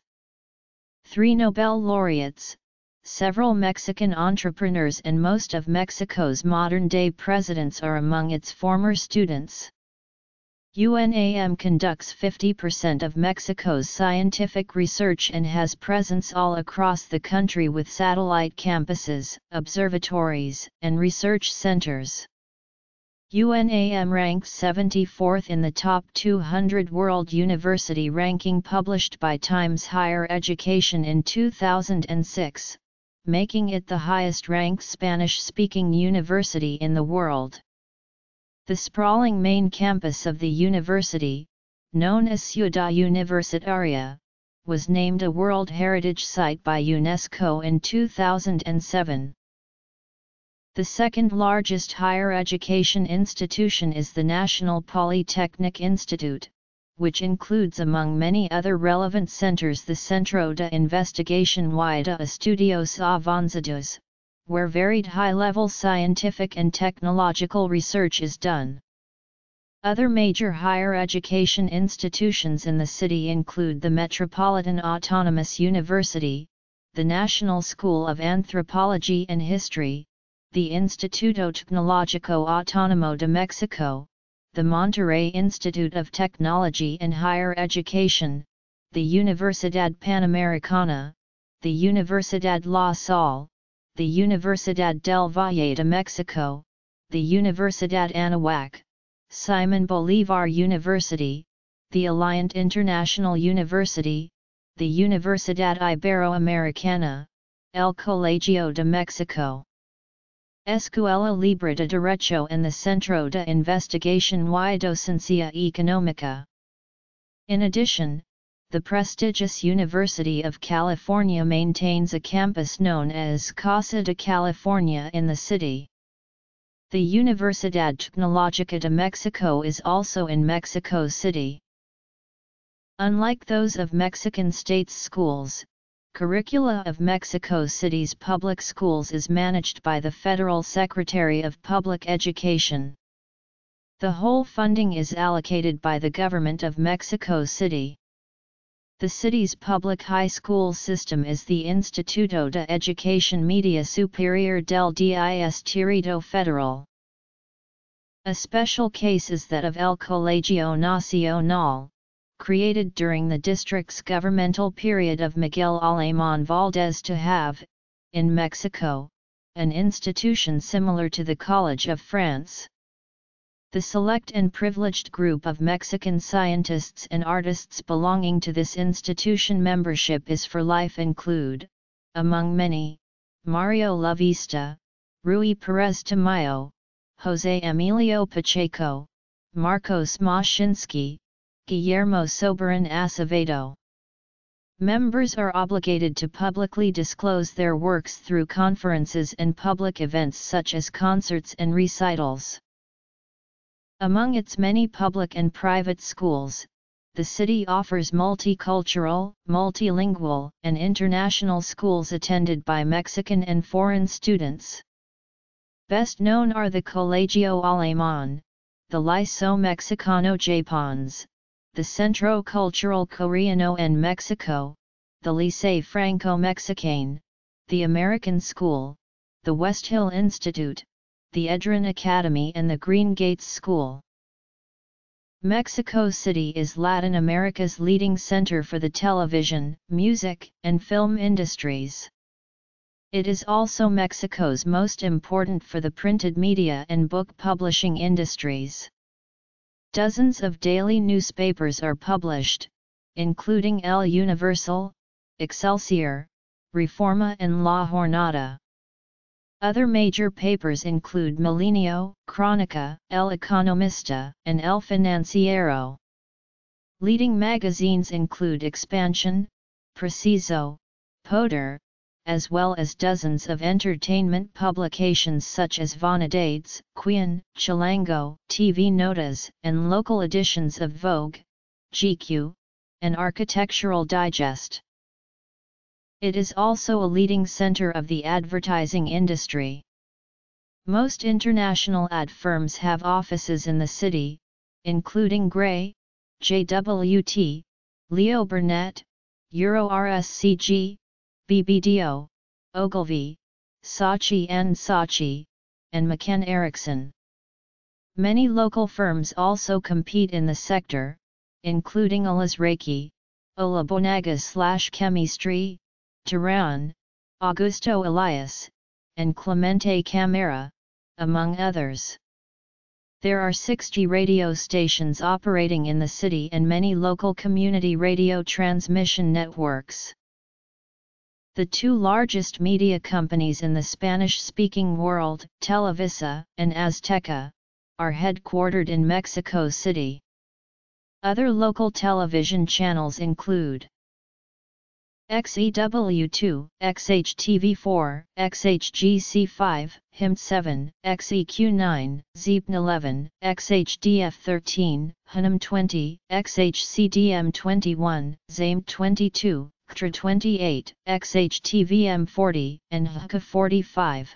Three Nobel laureates, several Mexican entrepreneurs and most of Mexico's modern-day presidents are among its former students. U N A M conducts fifty percent of Mexico's scientific research and has presence all across the country with satellite campuses, observatories, and research centers. U N A M ranks seventy-fourth in the top two hundred world university ranking published by Times Higher Education in two thousand six, making it the highest-ranked Spanish-speaking university in the world. The sprawling main campus of the university, known as Ciudad Universitaria, was named a World Heritage Site by UNESCO in two thousand seven. The second largest higher education institution is the National Polytechnic Institute, which includes among many other relevant centers the Centro de Investigación y de Estudios Avanzados, where varied high-level scientific and technological research is done. Other major higher education institutions in the city include the Metropolitan Autonomous University, the National School of Anthropology and History, the Instituto Tecnológico Autónomo de Mexico, the Monterrey Institute of Technology and Higher Education, the Universidad Panamericana, the Universidad La Salle, the Universidad del Valle de Mexico, the Universidad Anahuac, Simon Bolívar University, the Alliant International University, the Universidad Iberoamericana, El Colegio de Mexico, Escuela Libre de Derecho and the Centro de Investigación y Docencia Económica. In addition, the prestigious University of California maintains a campus known as Casa de California in the city. The Universidad Tecnológica de Mexico is also in Mexico City. Unlike those of Mexican states' schools, curricula of Mexico City's public schools is managed by the Federal Secretary of Public Education. The whole funding is allocated by the government of Mexico City. The city's public high school system is the Instituto de Educación Media Superior del Distrito Federal. A special case is that of El Colegio Nacional, created during the district's governmental period of Miguel Alemán Valdés, to have, in Mexico, an institution similar to the College of France. The select and privileged group of Mexican scientists and artists belonging to this institution membership is for life include, among many, Mario Lavista, Ruy Perez Tamayo, José Emilio Pacheco, Marcos Mashinsky, Guillermo Soberan Acevedo. Members are obligated to publicly disclose their works through conferences and public events such as concerts and recitals. Among its many public and private schools, the city offers multicultural, multilingual, and international schools attended by Mexican and foreign students. Best known are the Colegio Alemán, the Liceo Mexicano Japónés, the Centro Cultural Coreano en Mexico, the Liceo Franco-Mexicain, the American School, the West Hill Institute, the Edron Academy and the Green Gates School. Mexico City is Latin America's leading center for the television, music, and film industries. It is also Mexico's most important for the printed media and book publishing industries. Dozens of daily newspapers are published, including El Universal, Excelsior, Reforma and La Jornada. Other major papers include Milenio, Crónica, El Economista, and El Financiero. Leading magazines include Expansión, Preciso, Poder, as well as dozens of entertainment publications such as Vanidades, Quien, Chilango, T V Notas, and local editions of Vogue, G Q, and Architectural Digest. It is also a leading center of the advertising industry. Most international ad firms have offices in the city, including Gray, J W T, Leo Burnett, EuroRSCG, B B D O, Ogilvy, Saatchi and Saatchi, and McCann Erickson. Many local firms also compete in the sector, including Olas Reiki, Ola Bonaga/Chemistry, Tehran, Augusto Elias, and Clemente Camara, among others. There are sixty radio stations operating in the city and many local community radio transmission networks. The two largest media companies in the Spanish-speaking world, Televisa and Azteca, are headquartered in Mexico City. Other local television channels include X E W two, X H T V four, X H G C five, H I M seven, X E Q nine, Z E P eleven, X H D F thirteen, H N M twenty, X H C D M twenty-one, Z A M twenty-two, X T R A twenty-eight, X H T V M forty, and H C A forty-five.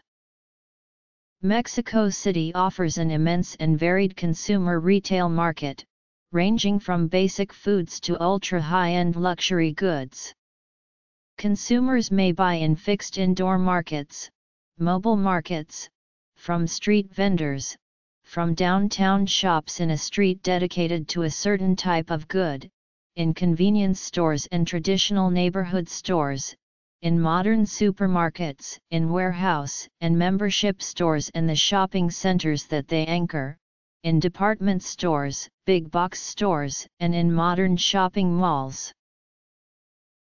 Mexico City offers an immense and varied consumer retail market, ranging from basic foods to ultra-high-end luxury goods. Consumers may buy in fixed indoor markets, mobile markets, from street vendors, from downtown shops in a street dedicated to a certain type of good, in convenience stores and traditional neighborhood stores, in modern supermarkets, in warehouse and membership stores and the shopping centers that they anchor, in department stores, big box stores, and in modern shopping malls.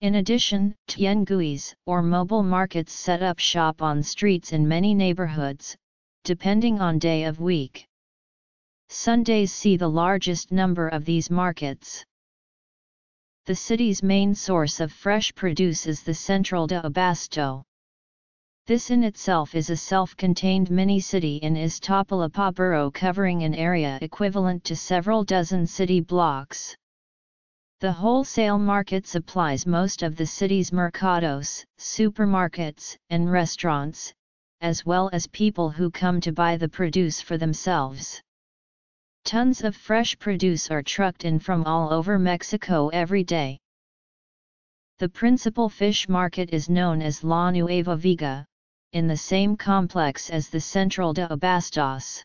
In addition, tianguis, or mobile markets, set up shop on streets in many neighborhoods, depending on day of week. Sundays see the largest number of these markets. The city's main source of fresh produce is the Central de Abasto. This in itself is a self-contained mini-city in Iztapalapa borough covering an area equivalent to several dozen city blocks. The wholesale market supplies most of the city's mercados, supermarkets, and restaurants, as well as people who come to buy the produce for themselves. Tons of fresh produce are trucked in from all over Mexico every day. The principal fish market is known as La Nueva Viga, in the same complex as the Central de Abastos.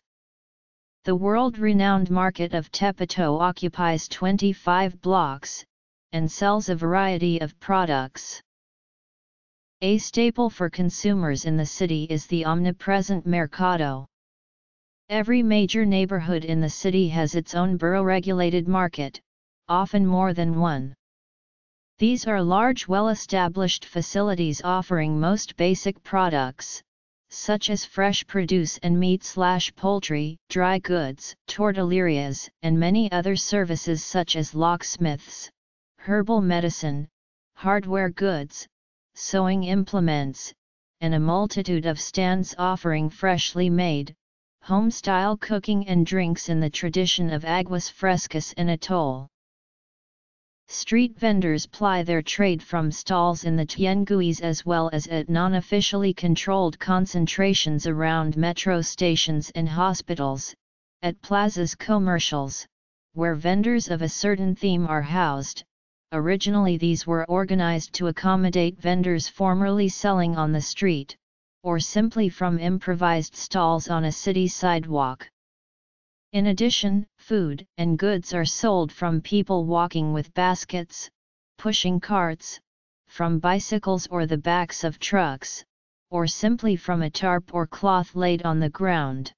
The world-renowned market of Tepito occupies twenty-five blocks, and sells a variety of products. A staple for consumers in the city is the omnipresent mercado. Every major neighborhood in the city has its own borough-regulated market, often more than one. These are large well-established facilities offering most basic products, such as fresh produce and meat-slash-poultry, dry goods, tortillerias, and many other services such as locksmiths, herbal medicine, hardware goods, sewing implements, and a multitude of stands offering freshly made, home-style cooking and drinks in the tradition of aguas frescas and atole. Street vendors ply their trade from stalls in the tianguis as well as at non-officially controlled concentrations around metro stations and hospitals, at plazas commercials, where vendors of a certain theme are housed. Originally these were organized to accommodate vendors formerly selling on the street, or simply from improvised stalls on a city sidewalk. In addition, food and goods are sold from people walking with baskets, pushing carts, from bicycles or the backs of trucks, or simply from a tarp or cloth laid on the ground.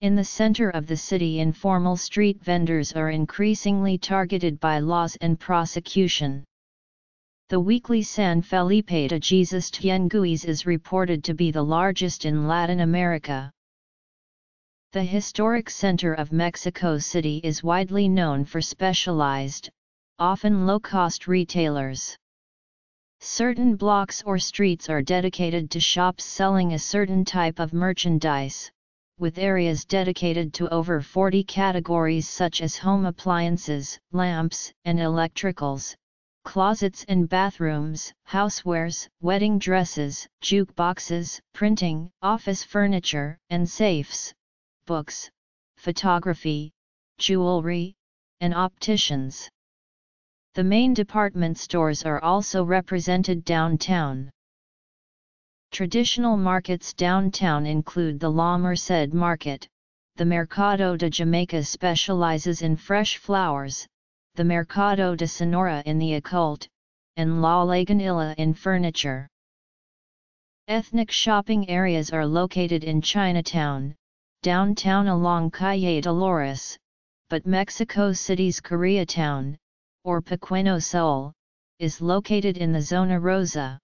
In the center of the city, informal street vendors are increasingly targeted by laws and prosecution. The weekly San Felipe de Jesus Tianguis is reported to be the largest in Latin America. The historic center of Mexico City is widely known for specialized, often low-cost retailers. Certain blocks or streets are dedicated to shops selling a certain type of merchandise, with areas dedicated to over forty categories such as home appliances, lamps and electricals, closets and bathrooms, housewares, wedding dresses, jukeboxes, printing, office furniture, and safes, books, photography, jewelry, and opticians. The main department stores are also represented downtown. Traditional markets downtown include the La Merced Market, the Mercado de Jamaica specializes in fresh flowers, the Mercado de Sonora in the occult, and La Lagunilla in furniture. Ethnic shopping areas are located in Chinatown, downtown along Calle Dolores, but Mexico City's Koreatown, or Pequeno Seoul, is located in the Zona Rosa.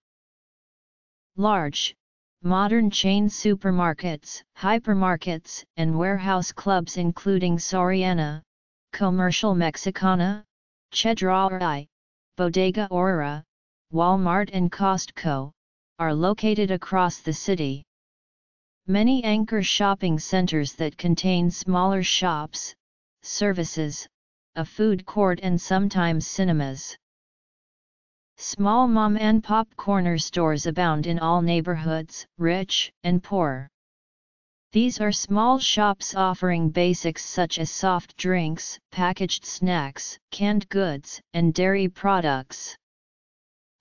Large, modern chain supermarkets, hypermarkets, and warehouse clubs including Soriana, Comercial Mexicana, Chedraui, Bodega Aurrera, Walmart and Costco, are located across the city. Many anchor shopping centers that contain smaller shops, services, a food court and sometimes cinemas. Small mom-and-pop corner stores abound in all neighborhoods, rich and poor. These are small shops offering basics such as soft drinks, packaged snacks, canned goods, and dairy products.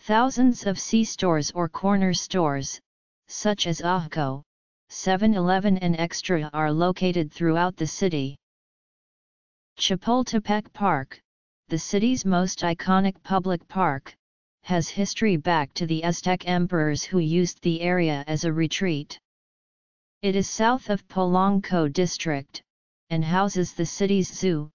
Thousands of C-stores or corner stores, such as Ajusco, seven eleven and Extra, are located throughout the city. Chapultepec Park, the city's most iconic public park, has history back to the Aztec emperors who used the area as a retreat. It is south of Polanco district, and houses the city's zoo,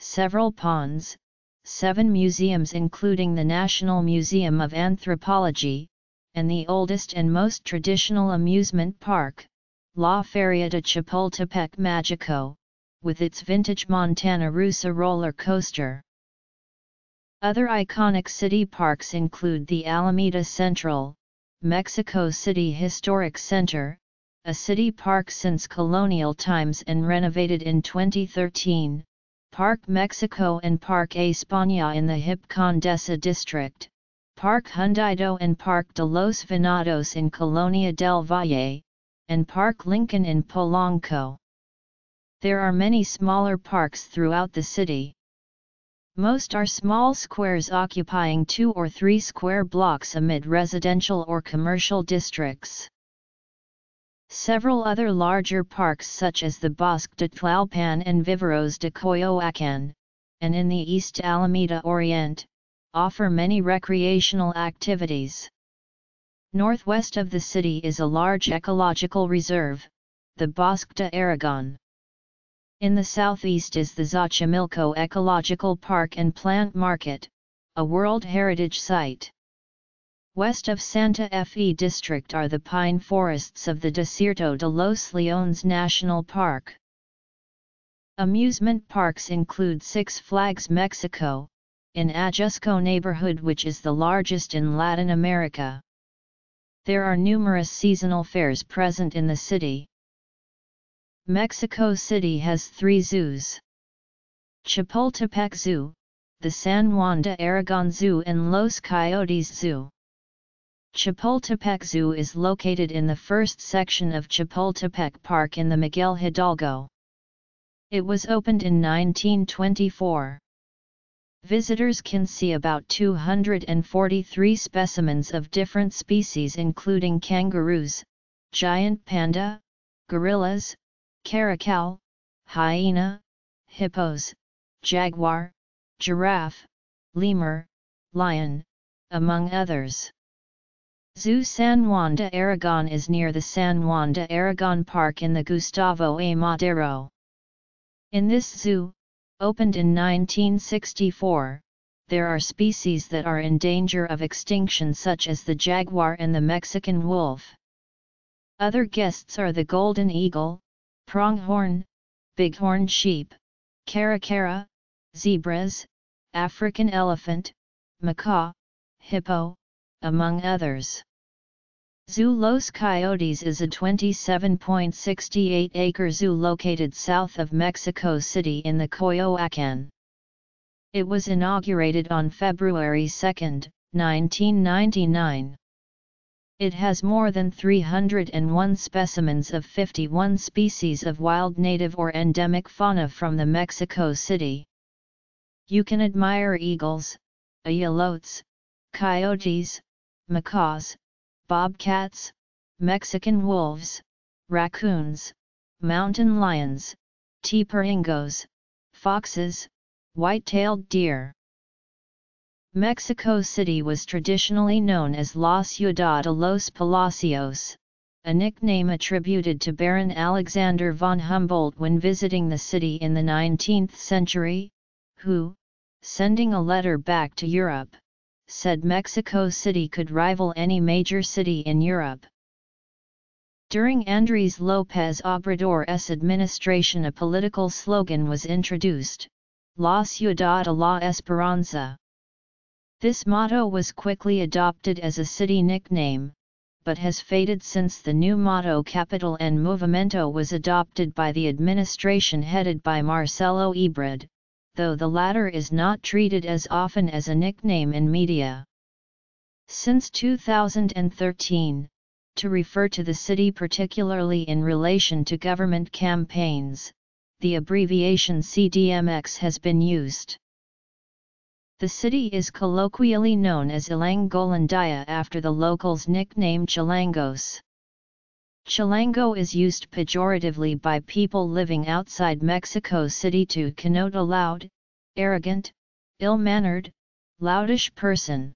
several ponds, seven museums including the National Museum of Anthropology, and the oldest and most traditional amusement park, La Feria de Chapultepec Mágico, with its vintage Montana Rusa roller coaster. Other iconic city parks include the Alameda Central, Mexico City Historic Center, a city park since colonial times and renovated in twenty thirteen, Parque Mexico and Parque España in the hip Condesa district, Parque Hundido and Parque de los Venados in Colonia del Valle, and Parque Lincoln in Polanco. There are many smaller parks throughout the city. Most are small squares occupying two or three square blocks amid residential or commercial districts. Several other larger parks such as the Bosque de Tlalpan and Viveros de Coyoacán, and in the East Alameda Oriente, offer many recreational activities. Northwest of the city is a large ecological reserve, the Bosque de Aragon. In the southeast is the Xochimilco Ecological Park and Plant Market, a World Heritage Site. West of Santa Fe district are the pine forests of the Desierto de los Leones National Park. Amusement parks include Six Flags Mexico, in Ajusco neighborhood which is the largest in Latin America. There are numerous seasonal fairs present in the city. Mexico City has three zoos. Chapultepec Zoo, the San Juan de Aragon Zoo and Los Coyotes Zoo. Chapultepec Zoo is located in the first section of Chapultepec Park in the Miguel Hidalgo. It was opened in nineteen twenty-four. Visitors can see about two hundred forty-three specimens of different species including kangaroos, giant panda, gorillas, caracal, hyena, hippos, jaguar, giraffe, lemur, lion, among others. Zoo San Juan de Aragon is near the San Juan de Aragon Park in the Gustavo A. Madero. In this zoo, opened in nineteen sixty-four, there are species that are in danger of extinction such as the jaguar and the Mexican wolf. Other guests are the golden eagle, pronghorn, bighorn sheep, caracara, zebras, African elephant, macaw, hippo, among others. Zoo Los Coyotes is a twenty-seven point six eight acre zoo located south of Mexico City in the Coyoacán. It was inaugurated on February second, nineteen ninety-nine. It has more than three hundred one specimens of fifty-one species of wild native or endemic fauna from the Mexico City. You can admire eagles, ajolotes, coyotes, macaws, bobcats, Mexican wolves, raccoons, mountain lions, teparingos, foxes, white-tailed deer. Mexico City was traditionally known as La Ciudad de los Palacios, a nickname attributed to Baron Alexander von Humboldt when visiting the city in the nineteenth century, who, sending a letter back to Europe, said Mexico City could rival any major city in Europe. During Andrés López Obrador's administration, a political slogan was introduced, La Ciudad de la Esperanza. This motto was quickly adopted as a city nickname, but has faded since the new motto Capital and Movimiento was adopted by the administration headed by Marcelo Ebrard, though the latter is not treated as often as a nickname in media. Since two thousand thirteen, to refer to the city particularly in relation to government campaigns, the abbreviation C D M X has been used. The city is colloquially known as Ilangolandia after the locals' nickname Chilangos. Chilango is used pejoratively by people living outside Mexico City to connote a loud, arrogant, ill-mannered, loudish person.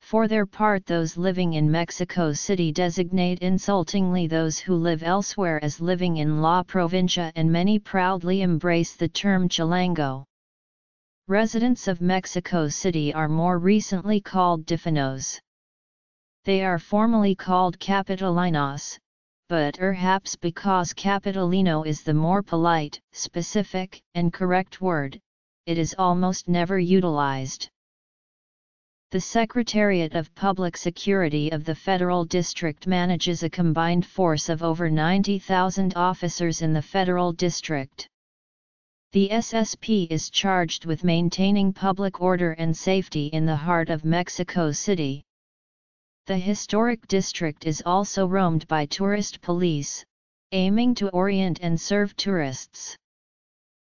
For their part, those living in Mexico City designate insultingly those who live elsewhere as living in La Provincia, and many proudly embrace the term Chilango. Residents of Mexico City are more recently called Difanos. They are formally called Capitalinos, but perhaps because Capitalino is the more polite, specific, and correct word, it is almost never utilized. The Secretariat of Public Security of the Federal District manages a combined force of over ninety thousand officers in the Federal District. The S S P is charged with maintaining public order and safety in the heart of Mexico City. The historic district is also roamed by tourist police, aiming to orient and serve tourists.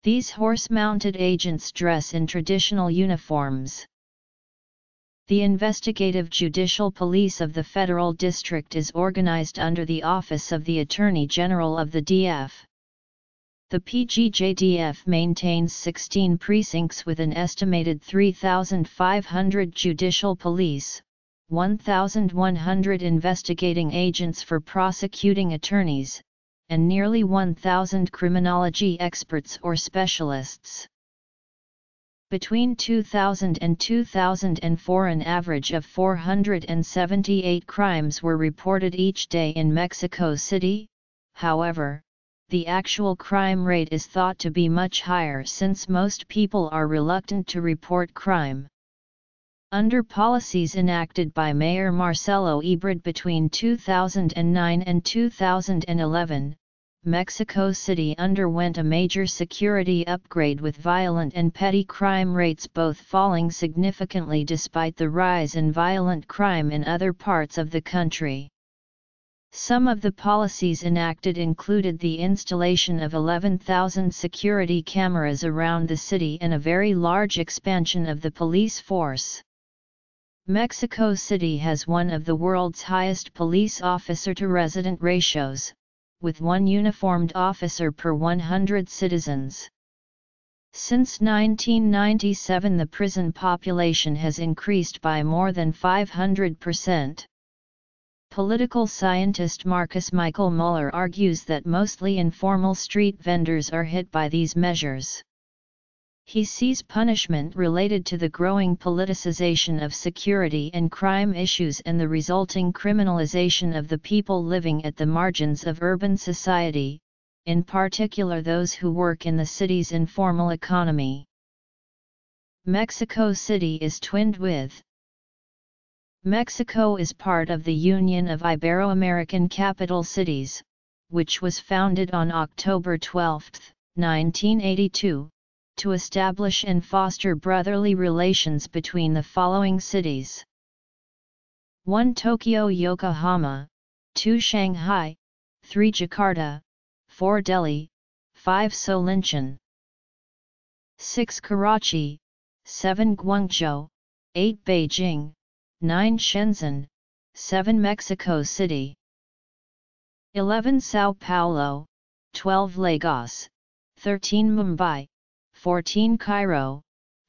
These horse-mounted agents dress in traditional uniforms. The investigative judicial police of the Federal District is organized under the Office of the Attorney General of the D F. The P G J D F maintains sixteen precincts with an estimated three thousand five hundred judicial police, one thousand one hundred investigating agents for prosecuting attorneys, and nearly one thousand criminology experts or specialists. Between two thousand and two thousand four, an average of four hundred seventy-eight crimes were reported each day in Mexico City. However, the actual crime rate is thought to be much higher since most people are reluctant to report crime. Under policies enacted by Mayor Marcelo Ebrard between two thousand nine and two thousand eleven, Mexico City underwent a major security upgrade with violent and petty crime rates both falling significantly despite the rise in violent crime in other parts of the country. Some of the policies enacted included the installation of eleven thousand security cameras around the city and a very large expansion of the police force. Mexico City has one of the world's highest police officer-to-resident ratios, with one uniformed officer per one hundred citizens. Since nineteen ninety-seven, the prison population has increased by more than five hundred percent. Political scientist Marcus Michael Muller argues that mostly informal street vendors are hit by these measures. He sees punishment related to the growing politicization of security and crime issues and the resulting criminalization of the people living at the margins of urban society, in particular those who work in the city's informal economy. Mexico City is twinned with Mexico is part of the Union of Ibero-American Capital Cities, which was founded on October twelfth, nineteen eighty-two. To establish and foster brotherly relations between the following cities. one Tokyo, Yokohama, two Shanghai, three Jakarta, four Delhi, five Solingen, six Karachi, seven Guangzhou, eight Beijing, nine Shenzhen, seven Mexico City, eleven Sao Paulo, twelve Lagos, thirteen Mumbai, fourteen Cairo,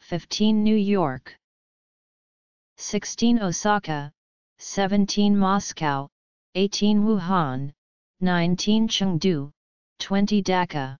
fifteen New York, sixteen Osaka, seventeen Moscow, eighteen Wuhan, nineteen Chengdu, twenty Dhaka.